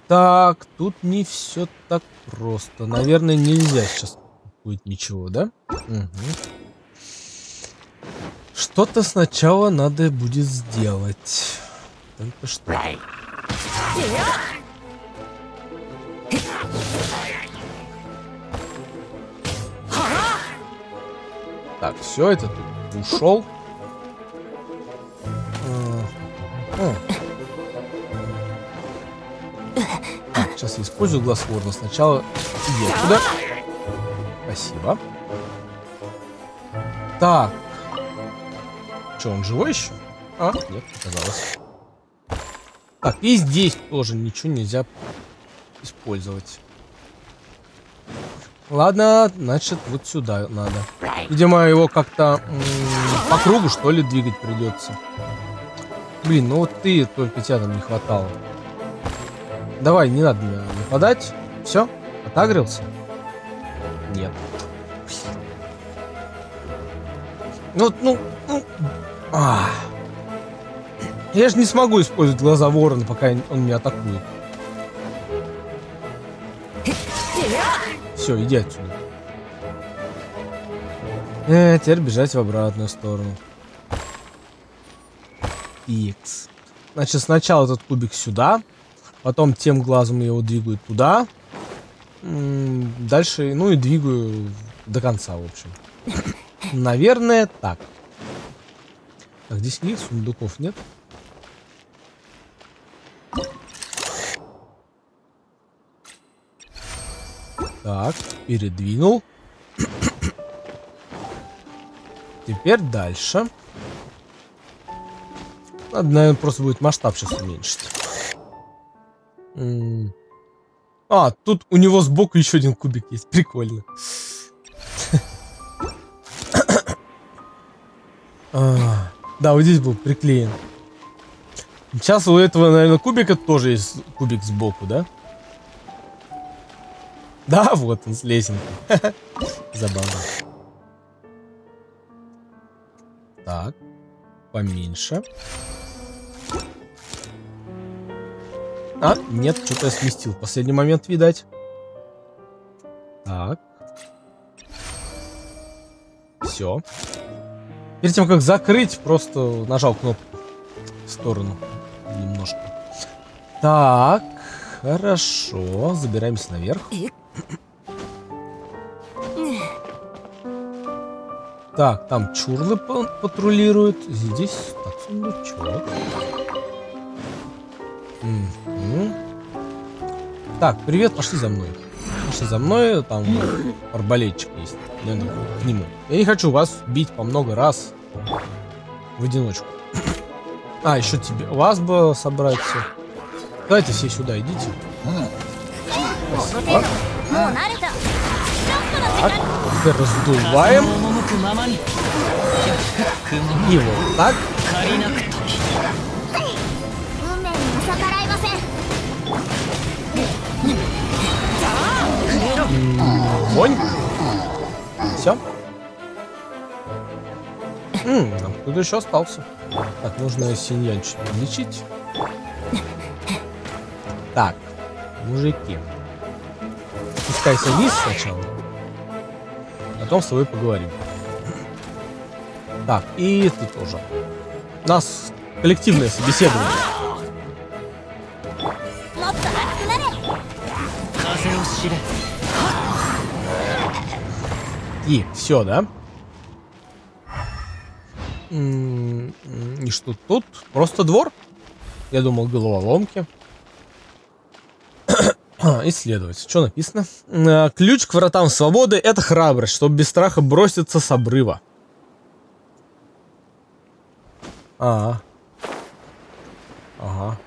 Так, тут не все так просто. Наверное, нельзя сейчас будет ничего, да? Угу. Что-то сначала надо будет сделать. Только что. Так, все, это тут ушел. Так, сейчас я использую глаз ворона. Сначала иди отсюда. Спасибо. Так. Что, он живой еще? А, нет, показалось. Так, и здесь тоже ничего нельзя использовать. Ладно, значит, вот сюда надо. Видимо, его как-то по кругу, что ли, двигать придется. Блин, ну вот ты, только тебя там не хватало. Давай, не надо меня нападать. Все, отагрился? Нет. Ну, ну, ну... А. Я же не смогу использовать глаза ворона, пока он меня атакует. Все, иди отсюда. Э, теперь бежать в обратную сторону. Икс. Значит, сначала этот кубик сюда, потом тем глазом я его двигаю туда, дальше, ну и двигаю до конца, в общем. Наверное, так. Так, здесь нет сундуков, нет? Так, передвинул. Теперь дальше. Надо, наверное, просто будет масштаб сейчас уменьшить. А, тут у него сбоку еще один кубик есть. Прикольно. А, да, вот здесь был приклеен. Сейчас у этого, наверное, кубика тоже есть кубик сбоку, да? Да, вот он с лесенкой. Забавно. Так, поменьше. А, нет, что-то я сместил. В последний момент, видать. Так. Все. Перед тем, как закрыть, просто нажал кнопку в сторону. Немножко. Так, хорошо. Забираемся наверх. Так, там чурлы патрулируют. Здесь так, сундучок. Угу. Так, привет, пошли за мной. Пошли за мной, там арбалетчик есть. Я к нему. Я не хочу вас бить по много раз в одиночку. А, еще тебе. Вас бы собрать все. Давайте все сюда, идите. Так. Так, теперь раздуваем. И вот так. Вонь. Все. Кто-то еще остался. Так, нужно синьянчик лечить. Так, мужики. Спускайся вниз сначала. Потом с тобой поговорим. Так, и ты тоже. У нас коллективное собеседование. И все, да? И что тут? Просто двор? Я думал, головоломки. Исследовать. Что написано? Ключ к вратам свободы – это храбрость, чтобы без страха броситься с обрыва. А. Ага.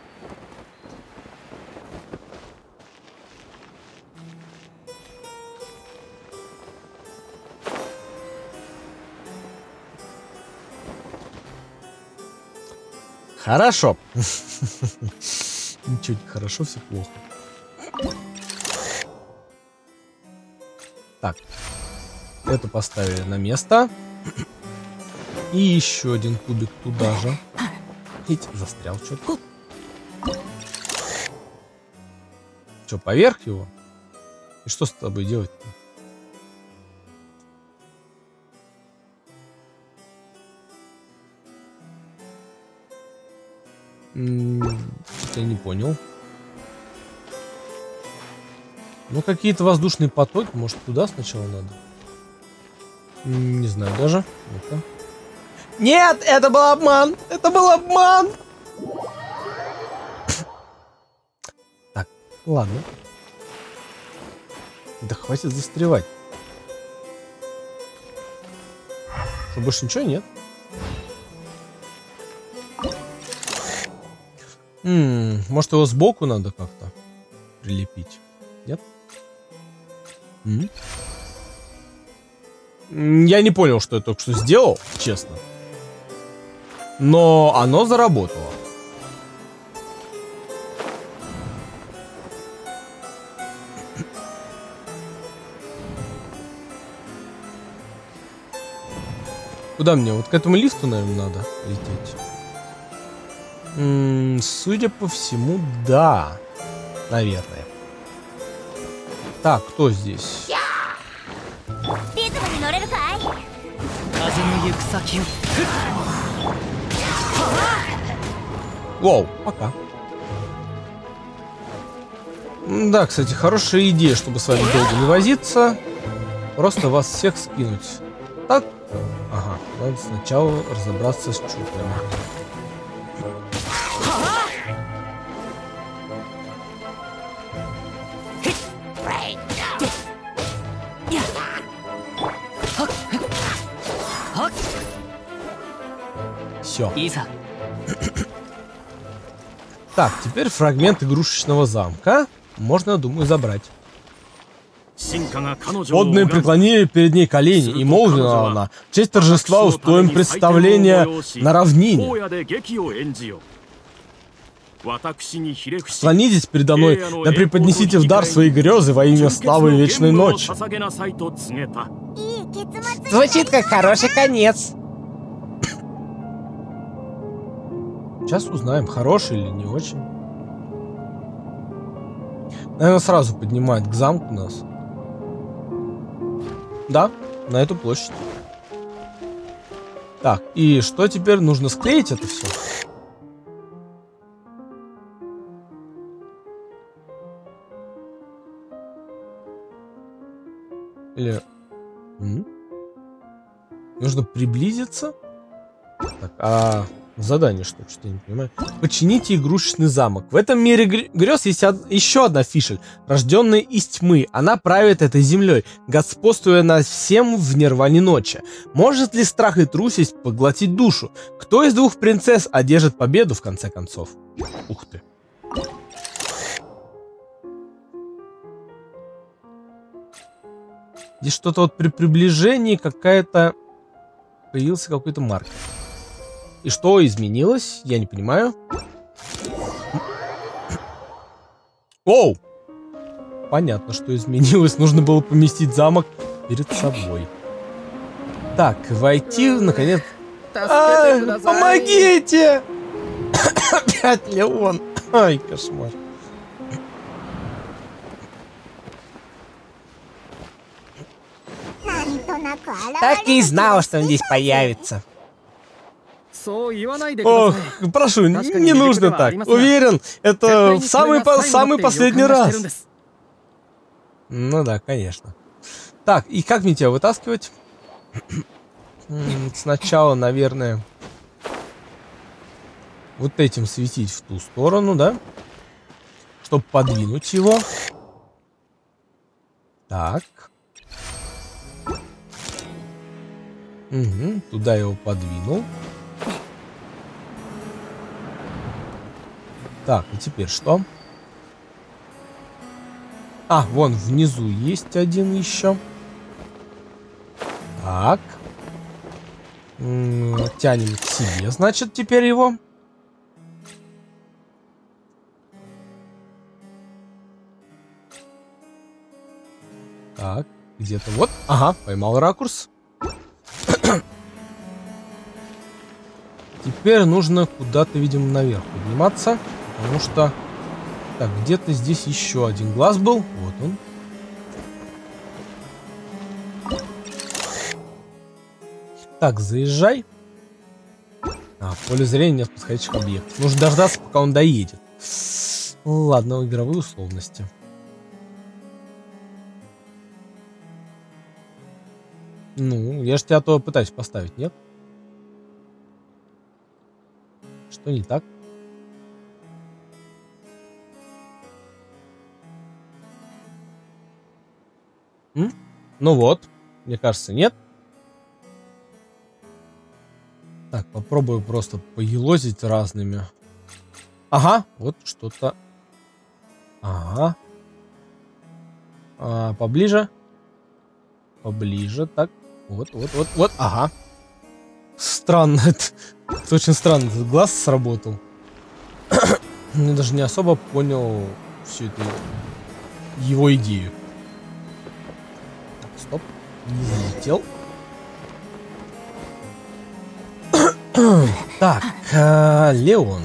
Хорошо. Ничего не хорошо, все плохо. Так. Эту поставили на место. И еще один кубик туда же. Ведь застрял что-то. Что, поверх его? И что с тобой делать-то? Я не понял. Ну, какие-то воздушные потоки. Может, туда сначала надо? Не знаю даже. Это... Нет, это был обман. Это был обман. Так, ладно. Да хватит застревать. Что, больше ничего нет? М-м, может, его сбоку надо как-то прилепить? Нет? М-м? Я не понял, что я только что сделал, честно. Но оно заработало. Куда мне? Вот к этому листу, наверное, надо лететь. М-м, судя по всему, да. Наверное. Так, кто здесь? Воу, пока. Да, кстати, хорошая идея, чтобы с вами долго не возиться. Просто вас всех скинуть. Так? Ага, надо сначала разобраться с чудом. Все. Так, теперь фрагмент игрушечного замка можно, думаю, забрать. Подданные преклонили перед ней колени, и молвила она: в честь торжества устроим представление на равнине. Склонитесь передо мной, да преподнесите в дар свои грезы во имя славы вечной ночи. Звучит как хороший конец. Сейчас узнаем, хороший или не очень. Наверное, сразу поднимает к замку нас. Да, на эту площадь. Так, и что теперь? Нужно склеить это все. Или... М-м? Нужно приблизиться. Так, а... Задание, что ли, что я не понимаю. Почините игрушечный замок. В этом мире грез есть од... еще одна Фишель, рожденная из тьмы. Она правит этой землей, господствуя над всем в Нирване Ночи. Может ли страх и трусость поглотить душу? Кто из двух принцесс одержит победу в конце концов? Ух ты. Здесь что-то вот при приближении какая-то... Появился какой-то маркер. И что изменилось? Я не понимаю. Оу! Понятно, что изменилось. Нужно было поместить замок перед собой. Так, войти, наконец... Ай, помогите! Опять Леон. Ай, кошмар. Так и знал, что он здесь появится. Ох, прошу, не нужно так. Уверен, это в самый, по самый последний раз. Ну да, конечно. Так, и как мне тебя вытаскивать? Сначала, наверное, вот этим светить в ту сторону, да? Чтобы подвинуть его. Так. Угу, туда его подвинул. Так, и теперь что? А, вон внизу есть один еще. Так. М-м, тянем к себе, значит, теперь его. Так, где-то вот. Ага, поймал ракурс. Теперь нужно куда-то, видимо, наверх подниматься. Потому что... Так, где-то здесь еще один глаз был. Вот он. Так, заезжай. А, в поле зрения нет подходящих объектов. Нужно дождаться, пока он доедет. Ладно, игровые условности. Ну, я же тебя то пытаюсь поставить, нет? Что не так? М? Ну вот, мне кажется, нет. Так, попробую просто поелозить разными. Ага, вот что-то. Ага. А, поближе. Поближе, так. Вот, вот, вот, вот, ага. Странно это. Это очень странно, этот глаз сработал. Я даже не особо понял всю эту его идею. Стоп, не залетел. Так, э, Леон.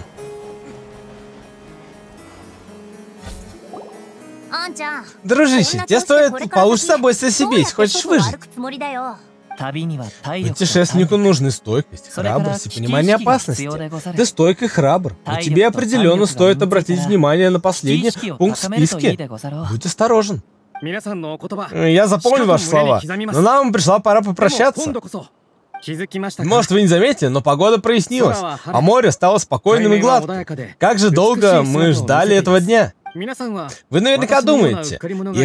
Дружище, тебе стоит получше с собой соседей, хочешь выжить? Путешественнику нужны стойкость, храбрость и понимание опасности. Ты стойк и храбр, но тебе определенно стоит обратить внимание на последний пункт в списке. Будь осторожен. Я запомню ваши слова, но нам пришла пора попрощаться. Может, вы не заметили, но погода прояснилась, а море стало спокойным и гладким. Как же долго мы ждали этого дня. Вы наверняка думаете,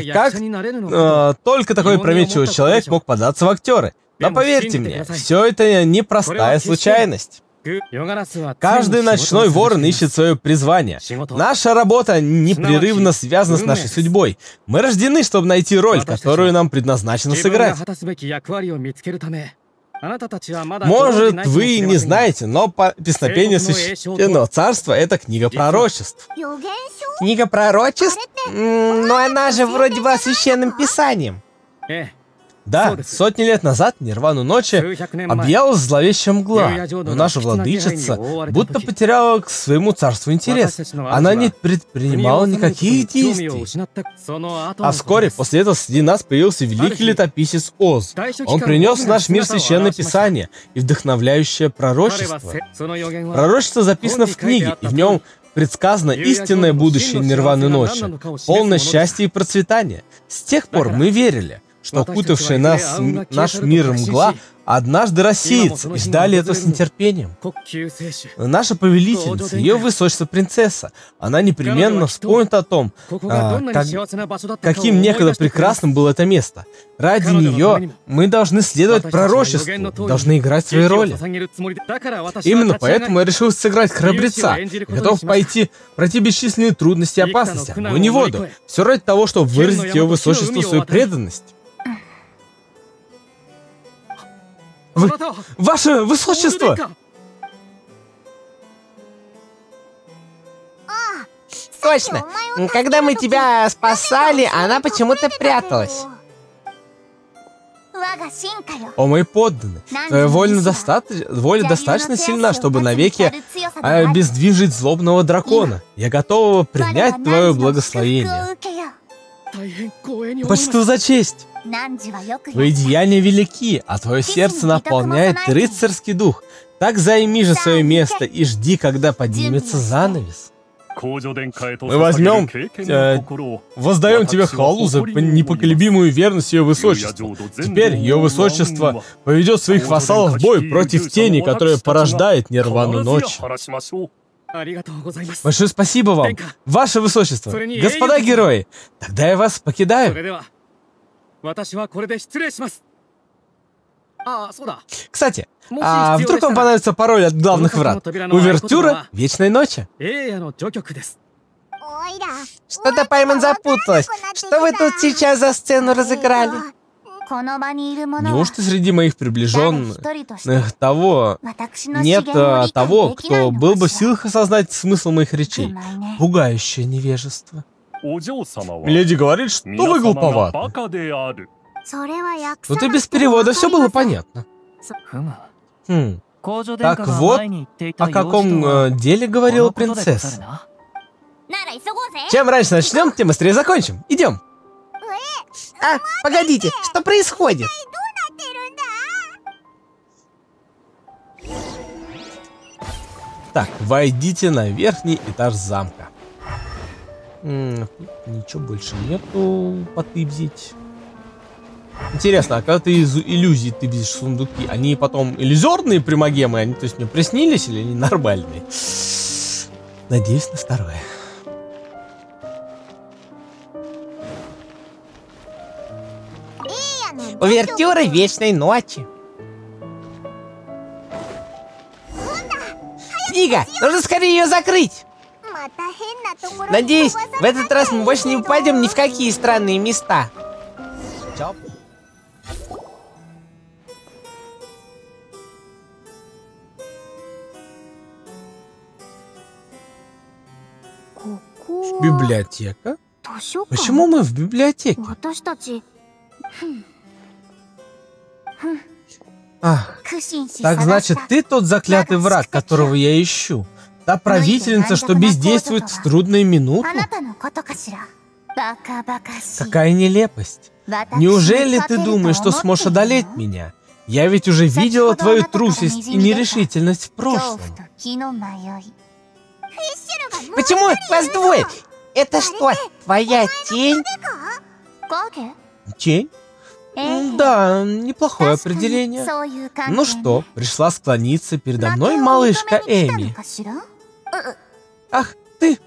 и как э, только такой прометчивый человек мог податься в актеры. Но поверьте мне, все это непростая случайность. Каждый ночной ворон ищет свое призвание. Наша работа непрерывно связана с нашей судьбой. Мы рождены, чтобы найти роль, которую нам предназначено сыграть. Может, вы не знаете, но «Песнопение Священного Царства» — это книга пророчеств. Книга пророчеств? Но она же вроде была священным писанием. Да, сотни лет назад Нирвану Ночи объялась зловещая мгла, но наша владычица будто потеряла к своему царству интерес. Она не предпринимала никаких действий. А вскоре после этого среди нас появился великий летописец Оз. Он принес в наш мир священное писание и вдохновляющее пророчество. Пророчество записано в книге, и в нем предсказано истинное будущее Нирваны Ночи, полное счастья и процветания. С тех пор мы верили, что окутавший нас, наш мир мгла однажды рассеется, и ждали это с нетерпением. Наша повелительница, ее высочество принцесса, она непременно вспомнит о том, а, как, каким некогда прекрасным было это место. Ради нее мы должны следовать пророчеству, должны играть свои роли. Именно поэтому я решил сыграть храбреца, готов пойти, пройти бесчисленные трудности и опасности, но не воду, все ради того, чтобы выразить ее высочеству свою преданность. Вы... Ваше Высочество! Точно! Когда мы тебя спасали, она почему-то пряталась. О, мои подданные, твоя воля, достаточно, воля достаточно сильна, чтобы навеки обездвижить злобного дракона. Я готова принять твое благословение. Почту за честь! Твои деяния велики, а твое сердце наполняет рыцарский дух. Так займи же свое место и жди, когда поднимется занавес. Мы возьмем, э, воздаем тебе хвалу за непоколебимую верность ее высочеству. Теперь ее высочество поведет своих вассалов в бой против тени, которая порождает Нирвану Ночи. Большое спасибо вам, ваше высочество, господа герои. Тогда я вас покидаю. Кстати, а вдруг вам понравится пароль от главных врат? Увертюра «Вечной ночи». Что-то Паймон запуталась. Что вы тут сейчас за сцену разыграли? Неужто среди моих приближенных того нет а, того, кто был бы в силах осознать смысл моих речей? Пугающее невежество. Миледи говорит, что вы глуповаты. Но ты без перевода, все было понятно. Хм. Так вот, о каком э, деле говорила принцесса. Чем раньше начнем, тем быстрее закончим. Идем. А, погодите, что происходит? Так, войдите на верхний этаж замка. Ничего больше нету потыбзить. Интересно, а когда ты из иллюзий тыбзишь сундуки, они потом иллюзорные примагемы, они, то есть, мне приснились или они нормальные? Надеюсь на второе. Увертюра «Вечной ночи». Книга! Нужно скорее ее закрыть! Надеюсь, в этот раз мы больше не упадем ни в какие странные места. Библиотека? Почему мы в библиотеке? Ах, так значит, ты тот заклятый враг, которого я ищу. Та правительница, что бездействует в трудные минуты? Какая нелепость. Неужели ты думаешь, что сможешь одолеть меня? Я ведь уже видела твою трусость и нерешительность в прошлом. Почему вас двое? Это что, твоя тень? Тень? Да, неплохое определение. Ну что, пришла склониться передо мной малышка Эми. Ах, ты!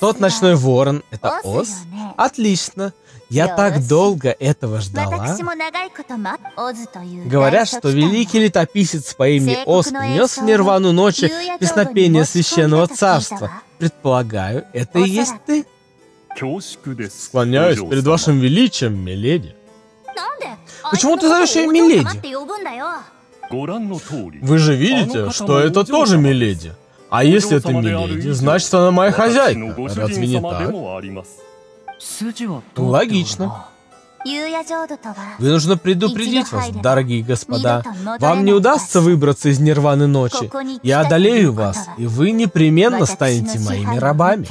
Тот ночной ворон — это Оз? Отлично. Я так долго этого ждала. Говорят, что великий летописец по имени Оз принес в Нирвану Ночи песнопение Священного Царства. Предполагаю, это и есть ты? Склоняюсь перед вашим величием, миледи. Почему ты зовешь ее миледи? Вы же видите, что это тоже миледи. А если это миледи, значит она моя хозяйка. Разве не так? Логично. Вы нужно предупредить вас, дорогие господа. Вам не удастся выбраться из Нирваны Ночи. Я одолею вас, и вы непременно станете моими рабами.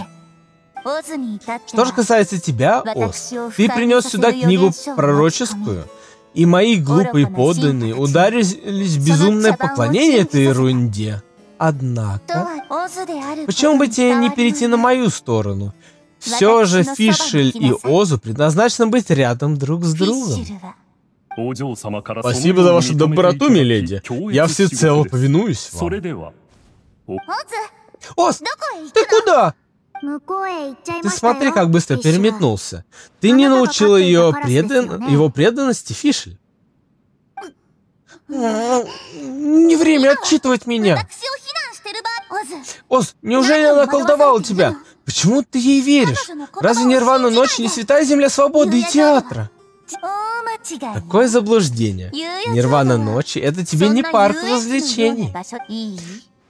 Что же касается тебя, Оз, ты принес сюда книгу пророческую, и мои глупые подданные ударились в безумное поклонение этой ерунде. Однако, почему бы тебе не перейти на мою сторону? Все же Фишель и Озу предназначено быть рядом друг с другом. Спасибо за вашу доброту, миледи. Я всецело повинуюсь вам. Оз, ты куда? Ты смотри, как быстро переметнулся. Ты не научила ее предан... его преданности, Фишель. Не время отчитывать меня. Оз, неужели она колдовала тебя? Почему ты ей веришь? Разве Нирвана Ночи не святая земля свободы и театра? Такое заблуждение. Нирвана Ночи — это тебе не парк развлечений.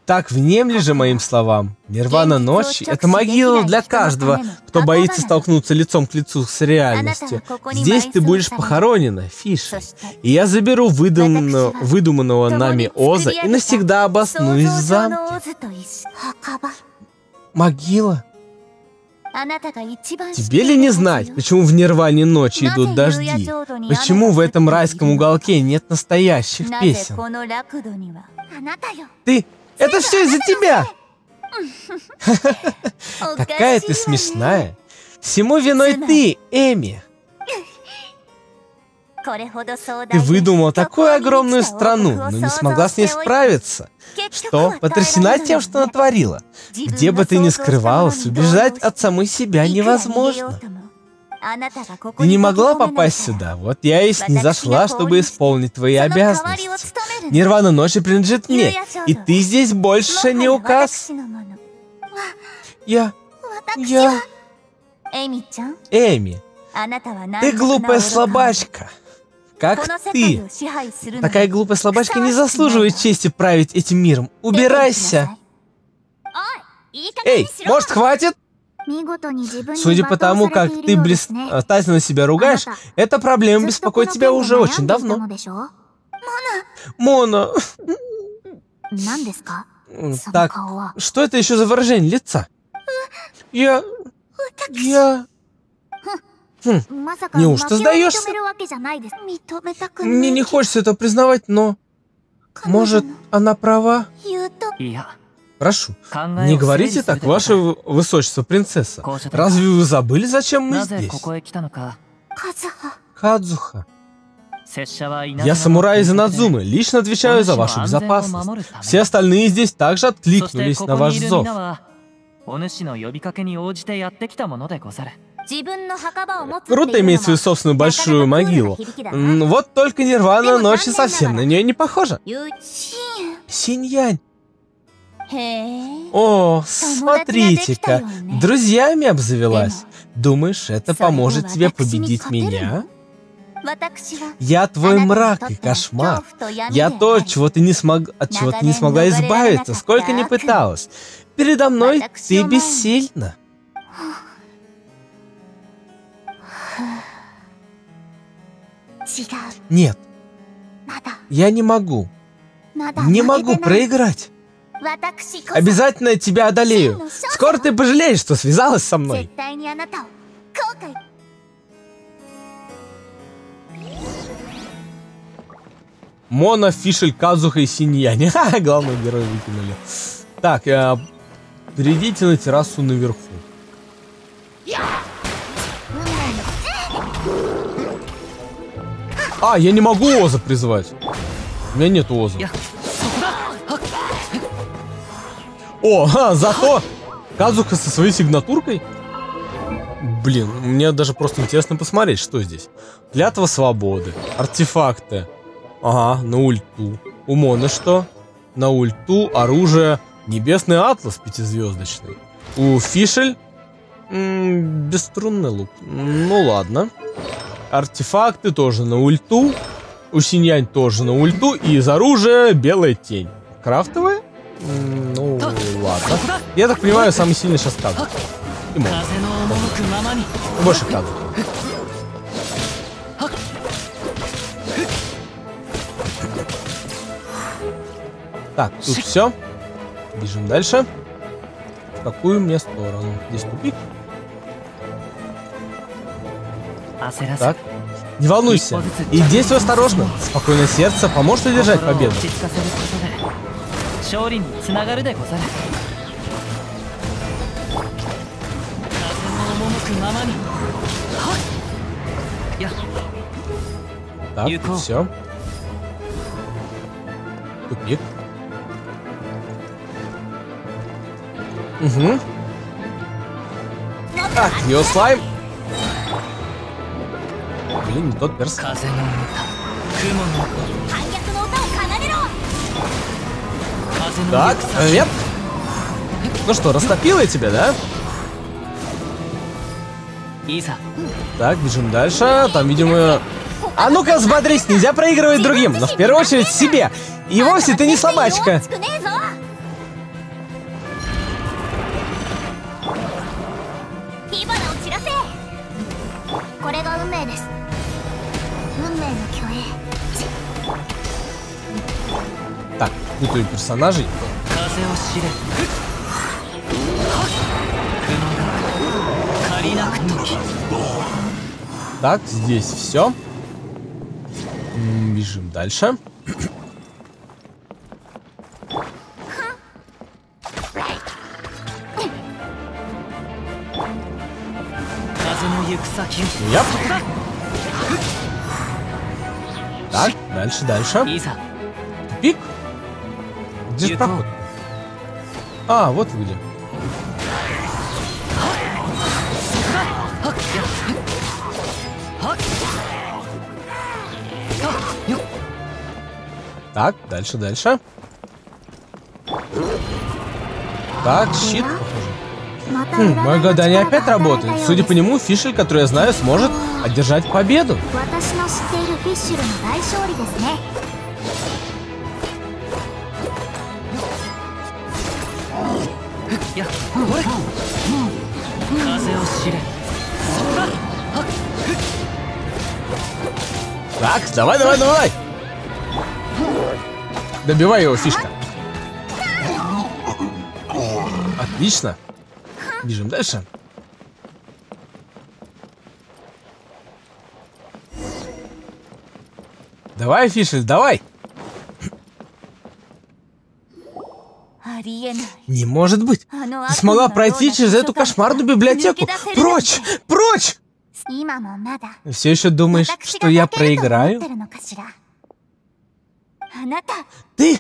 Так внемли же моим словам. Нирвана Ночи — это могила для каждого, кто боится столкнуться лицом к лицу с реальностью. Здесь ты будешь похоронена, Фишель. И я заберу выдуманного, выдуманного нами Оза и навсегда обоснуюсь в замке. Могила? Тебе ли не знать, почему в Нирване Ночи идут дожди? Почему в этом райском уголке нет настоящих песен? Ты... Это все из-за тебя! Какая ты смешная! Всему виной ты, Эми! Ты выдумала такую огромную страну, но не смогла с ней справиться. Что? Потрясена тем, что натворила. Где бы ты ни скрывалась, убежать от самой себя невозможно. Ты не могла попасть сюда, вот я и снизошла, чтобы исполнить твои обязанности. Нирвана Ночи принадлежит мне, и ты здесь больше не указ. Я... я... Эми, ты глупая слабачка. Как ты? Такая глупая слабачка не заслуживает чести править этим миром. Убирайся! Эй, может, хватит? Судя по тому, как ты блистательно себя ругаешь, эта проблема беспокоит тебя уже очень давно. Мона... Так, что это еще за выражение лица? Я... Я... Хм, неужто сдаешься? Мне не хочется это признавать, но... Может, она права? Прошу, не говорите так, ваше высочество, принцесса. Разве вы забыли, зачем мы здесь? Казуха. Я самурай из Инадзумы, лично отвечаю за вашу безопасность. Все остальные здесь также откликнулись на ваш зов. Круто иметь свою собственную большую могилу. Вот только Нирвана Ночи совсем на нее не похожа. Синьянь. О, смотрите-ка, друзьями обзавелась. Думаешь, это поможет тебе победить меня? Я твой мрак и кошмар. Я то, чего ты не смог... от чего ты не смогла избавиться, сколько ни пыталась. Передо мной ты бессильна. Нет, я не могу. Не могу проиграть. Обязательно тебя одолею. Скоро ты пожалеешь, что связалась со мной. Мона, Фишель, Казуха и Синьянь. Ха, главного героя выкинули. Так, э, перейдите на террасу наверху. А, я не могу Оза призвать. У меня нет Оза. О, ха, зато Казуха со своей сигнатуркой. Блин, мне даже просто интересно посмотреть, что здесь. Клятва свободы, артефакты. Ага, на ульту. У Моны что? На ульту оружие Небесный Атлас пятизвездочный. У Фишель м-м, бесструнный лук. Ну ладно. Артефакты тоже на ульту. У Синьянь тоже на ульту. И из оружия Белая Тень. Крафтовая? М-м, ну ладно. Я так понимаю, самый сильный сейчас Казуха. И Мона. Больше Казуха. Так, тут все. Бежим дальше. В какую мне сторону? Здесь тупик. Так. Не волнуйся. И действуй осторожно. Спокойное сердце поможет удержать победу. Так, все. Тупик. Угу. Так, ее слайм. Блин, не тот перс. Так, нет. Ну что, растопила я тебя, да? Так, бежим дальше. Там, видимо... А ну-ка, взбодрись, нельзя проигрывать другим, но в первую очередь себе. И вовсе ты не собачка. Так, путаю персонажей. Так, здесь все. Бежим дальше. Yep. Так, дальше, дальше. Тупик? Где же проход? А, вот вы где. Так, дальше, дальше. Так, щит. Хм, мое гадание опять работает. Судя по нему, Фишель, который я знаю, сможет одержать победу. Так, давай, давай, давай! Добивай его, Фишка. Отлично. Бежим дальше. Давай, Фишель, давай. Не может быть. Ты смогла пройти через эту кошмарную библиотеку. Прочь, прочь! Все еще думаешь, что я проиграю? Ты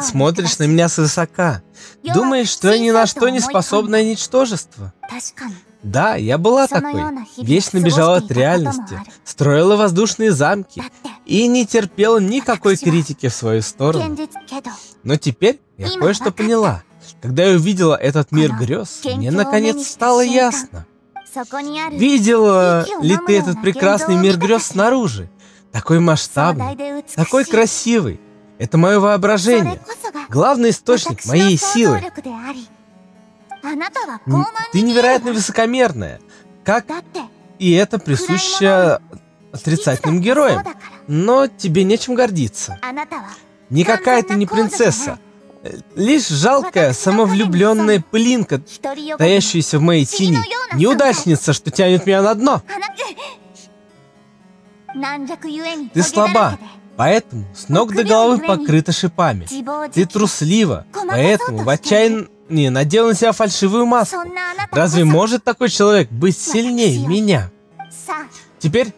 смотришь на меня свысока. Думаешь, что я ни на что не способное ничтожество. Да, я была такой. Вечно бежала от реальности, строила воздушные замки и не терпела никакой критики в свою сторону. Но теперь я кое-что поняла. Когда я увидела этот мир грез, мне наконец стало ясно. Видела ли ты этот прекрасный мир грез снаружи? Такой масштабный, такой красивый. Это мое воображение. Главный источник моей силы. Ты невероятно высокомерная. Как и это присуще отрицательным героям. Но тебе нечем гордиться. Никакая ты не принцесса. Лишь жалкая, самовлюбленная пылинка, таящаяся в моей тени. Неудачница, что тянет меня на дно. Ты слаба, поэтому с ног до головы покрыта шипами. Ты труслива, поэтому в отчаянии надела на себя фальшивую маску. Разве может такой человек быть сильнее меня? Теперь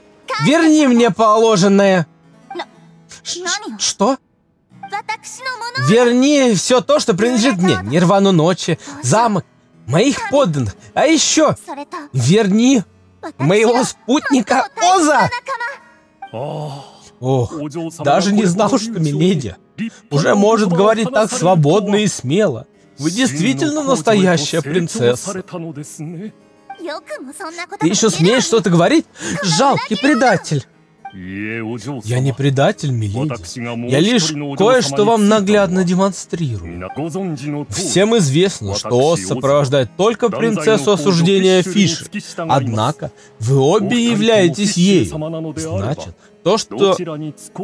верни мне положенное. Ш- что? Верни все то, что принадлежит мне. Нирвану Ночи, замок, моих подданных. А еще верни моего спутника Оза. Ох, даже не знал, что миледи уже может говорить так свободно и смело. Вы действительно настоящая принцесса. Ты еще смеешь что-то говорить? Жалкий предатель. Я не предатель, миледи. Я лишь кое-что вам наглядно демонстрирую. Всем известно, что Оз сопровождает только принцессу осуждения Фиши. Однако вы обе являетесь ею. Значит, то, что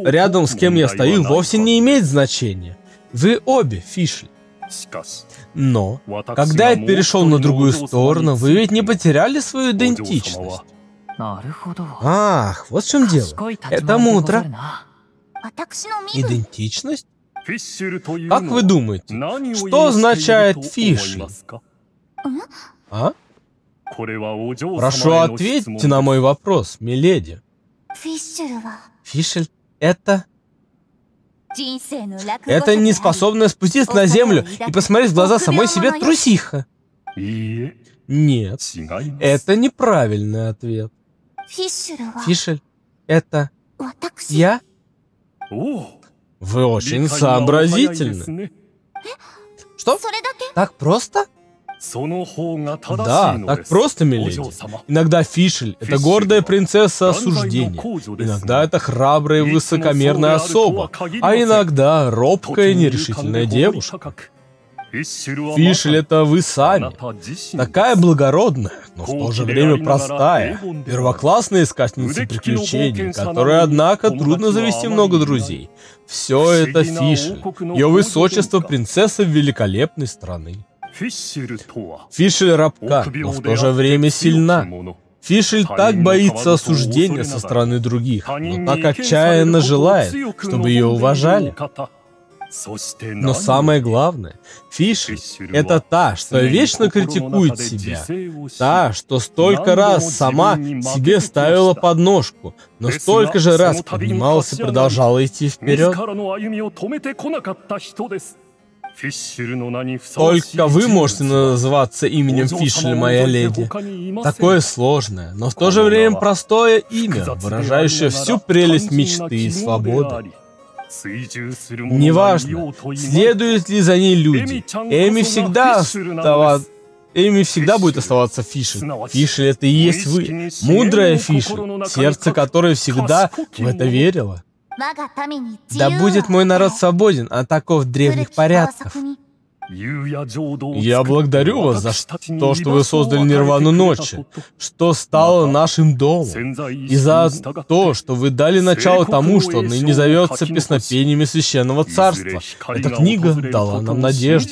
рядом с кем я стою, вовсе не имеет значения. Вы обе Фиши. Но, когда я перешел на другую сторону, вы ведь не потеряли свою идентичность. Ах, вот в чем дело. Это мудро. Идентичность? Как вы думаете, что означает фиши? А? Прошу ответьте на мой вопрос, миледи. Фишель — это... Это неспособность спуститься на землю и посмотреть в глаза самой себе трусиха. Нет, это неправильный ответ. Фишель, это я? Вы очень сообразительны. Что? Так просто? Да, так просто, миледи. Иногда Фишель — это гордая принцесса осуждения. Иногда это храбрая и высокомерная особа. А иногда робкая и нерешительная девушка. Фишель — это вы сами. Такая благородная, но в то же время простая. Первоклассная искательница приключений, которой, однако, трудно завести много друзей. Все это Фишель. Ее высочество — принцесса великолепной страны. Фишель рабка, но в то же время сильна. Фишель так боится осуждения со стороны других, но так отчаянно желает, чтобы ее уважали. Но самое главное, Фишель — это та, что вечно критикует себя. Та, что столько раз сама себе ставила подножку, но столько же раз поднималась и продолжала идти вперед. Только вы можете называться именем Фишель, моя леди. Такое сложное, но в то же время простое имя, выражающее всю прелесть мечты и свободы. Неважно, следуют ли за ней люди, Эми всегда остава... Эми всегда будет оставаться Фишель. Фишель — это и есть вы, мудрая Фишель, сердце которой всегда в это верило. Да будет мой народ свободен от оков древних порядков. Я благодарю вас за то, что вы создали Нирвану Ночи, что стало нашим домом, и за то, что вы дали начало тому, что ныне зовется Песнопениями Священного Царства. Эта книга дала нам надежду.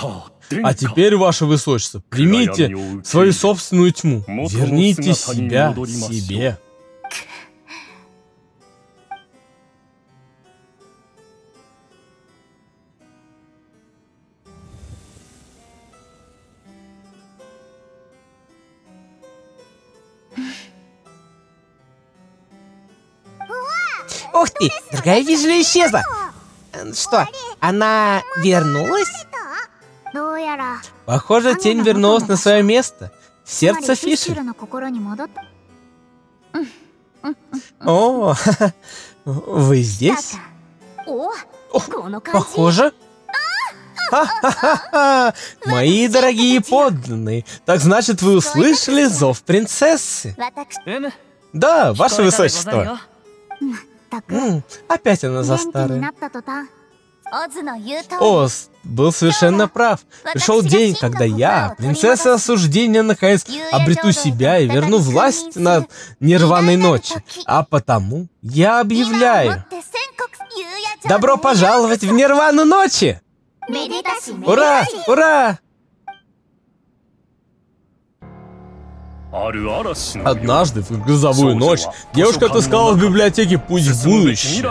А теперь, ваше высочество, примите свою собственную тьму, верните себя себе. Ух ты, другая Фишель исчезла. Что, она вернулась? Похоже, тень вернулась на свое место. В сердце Фишель. О, вы здесь? О, похоже. Ха-ха-ха-ха! Мои дорогие подданные, так значит, вы услышали зов принцессы? Да, ваше высочество. М-м, опять она за старое. Оз был совершенно прав. Пришел день, когда я, принцесса осуждения, наконец обрету себя и верну власть над Нирваной Ночи. А потому я объявляю: добро пожаловать в Нирвану Ночи! Ура! Ура! Однажды, в грозовую ночь, девушка отыскала в библиотеке путь в будущее.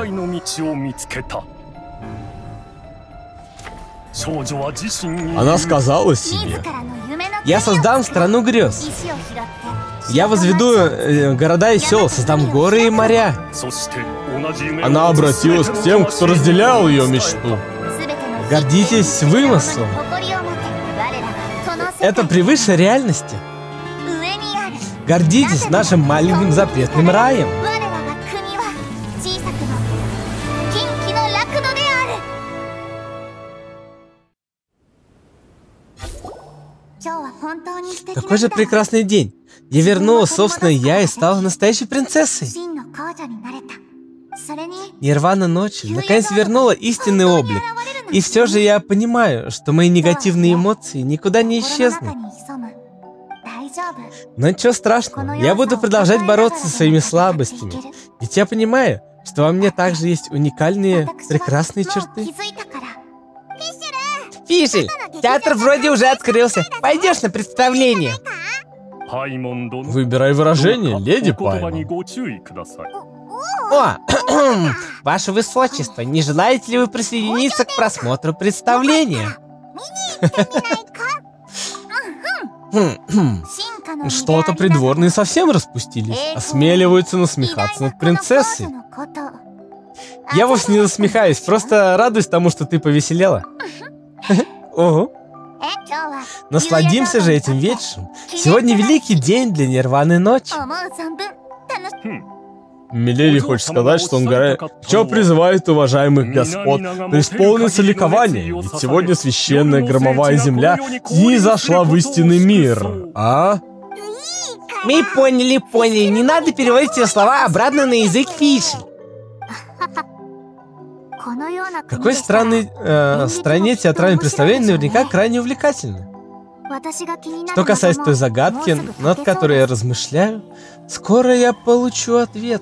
Она сказала себе: «Я создам страну грез. Я возведу э, города и села, создам горы и моря». Она обратилась к тем, кто разделял ее мечту. Гордитесь вымыслом. Это превыше реальности. Гордитесь нашим маленьким запретным раем. Какой же прекрасный день. Я вернула собственное я и стала настоящей принцессой. Нирвана Ночи наконец вернула истинный облик. И все же я понимаю, что мои негативные эмоции никуда не исчезнут. Но ничего страшного, я буду продолжать бороться со своими слабостями. Ведь я понимаю, что во мне также есть уникальные, прекрасные черты. Фишель, театр вроде уже открылся. Пойдешь на представление? Выбирай выражение, леди Паймон. О, ваше высочество, не желаете ли вы присоединиться к просмотру представления? Что-то придворные совсем распустились, осмеливаются насмехаться над принцессой. Я вовсе не насмехаюсь, просто радуюсь тому, что ты повеселела. Ого. Насладимся же этим вечером. Сегодня великий день для Нирваны Ночи. Миледи хочет сказать, что он горе... Чё призывает уважаемых господ преисполниться ликование, ведь сегодня священная громовая земля не зашла в истинный мир, а? Мы поняли, поняли, не надо переводить все слова обратно на язык Фиши. В какой странной э, стране театральное представление наверняка крайне увлекательно. Что касается той загадки, над которой я размышляю, скоро я получу ответ.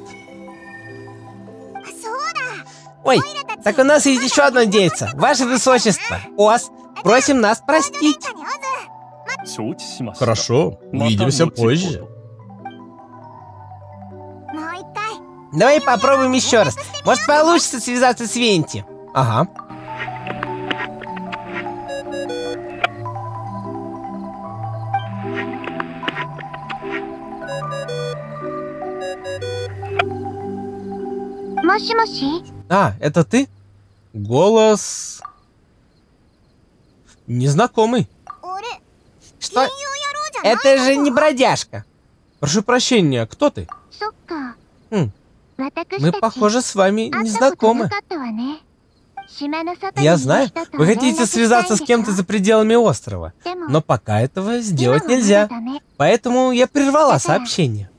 Ой, так у нас есть еще одно дельце. Ваше высочество, Оз, просим нас простить. Хорошо, увидимся позже. Давай попробуем еще раз. Может, получится связаться с Венти. Ага. А, это ты? Голос... незнакомый. Что? Это же не бродяжка. Прошу прощения, кто ты? Хм. Мы, похоже, с вами не знакомы. Я знаю, вы хотите связаться с кем-то за пределами острова, но пока этого сделать нельзя. Поэтому я прервала сообщение.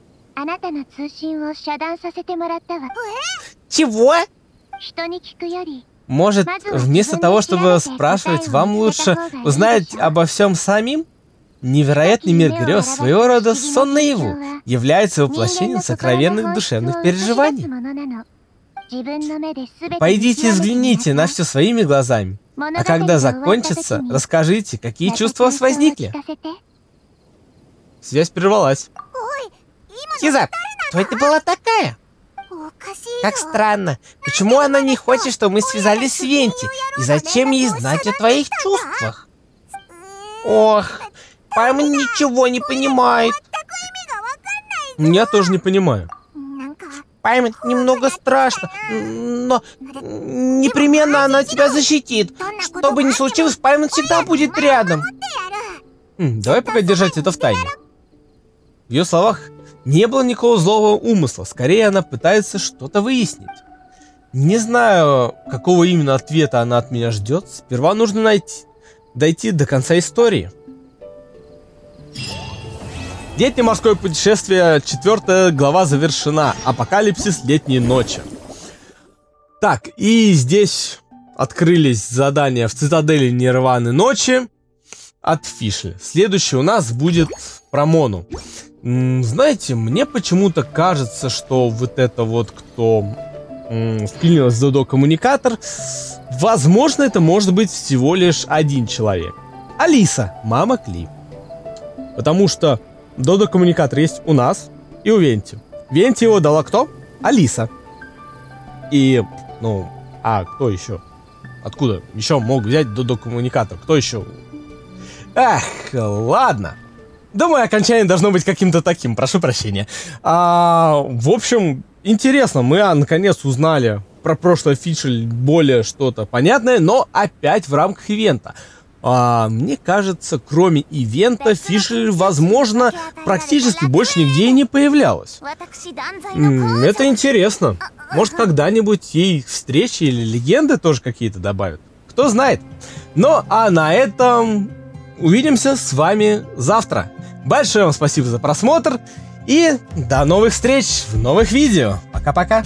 Чего? Может, вместо того, чтобы спрашивать, вам лучше узнать обо всем самим? Невероятный мир грез, своего рода сон наяву, является воплощением сокровенных душевных переживаний. Пойдите и взгляните на все своими глазами, а когда закончится, расскажите, какие чувства у вас возникли. Связь прервалась. Хиза, кто это была такая? Как странно. Почему она не хочет, чтобы мы связались с Венти? И зачем ей знать о твоих чувствах? Ох, Паймон ничего не понимает. Я тоже не понимаю. Паймон, немного страшно, но непременно она тебя защитит. Что бы ни случилось, Паймон всегда будет рядом. Давай пока держать это в тайне. В ее словах не было никакого злого умысла, скорее она пытается что-то выяснить. Не знаю, какого именно ответа она от меня ждет. Сперва нужно найти, дойти до конца истории. Летнее морское путешествие, четвертая глава завершена. Апокалипсис летней ночи. Так, и здесь открылись задания в цитадели Нирваны Ночи от Фишли. Следующий у нас будет про Мону. Знаете, мне почему-то кажется, что вот это вот, кто вклинилась в додо коммуникатор, возможно, это может быть всего лишь один человек. Алиса, мама Кли. Потому что Додо коммуникатор есть у нас и у Венти. Венти его дала кто? Алиса. И, ну, а кто еще? Откуда еще мог взять додо коммуникатор? Кто еще? Эх, ладно. Думаю, окончание должно быть каким-то таким. Прошу прощения. А, в общем, интересно. Мы, а, наконец, узнали про прошлое Фишель более что-то понятное, но опять в рамках ивента. А, мне кажется, кроме ивента, Фишель, возможно, практически больше нигде и не появлялась. Это интересно. Может, когда-нибудь ей встречи или легенды тоже какие-то добавят. Кто знает. Ну, а на этом увидимся с вами завтра. Большое вам спасибо за просмотр и до новых встреч в новых видео. Пока-пока.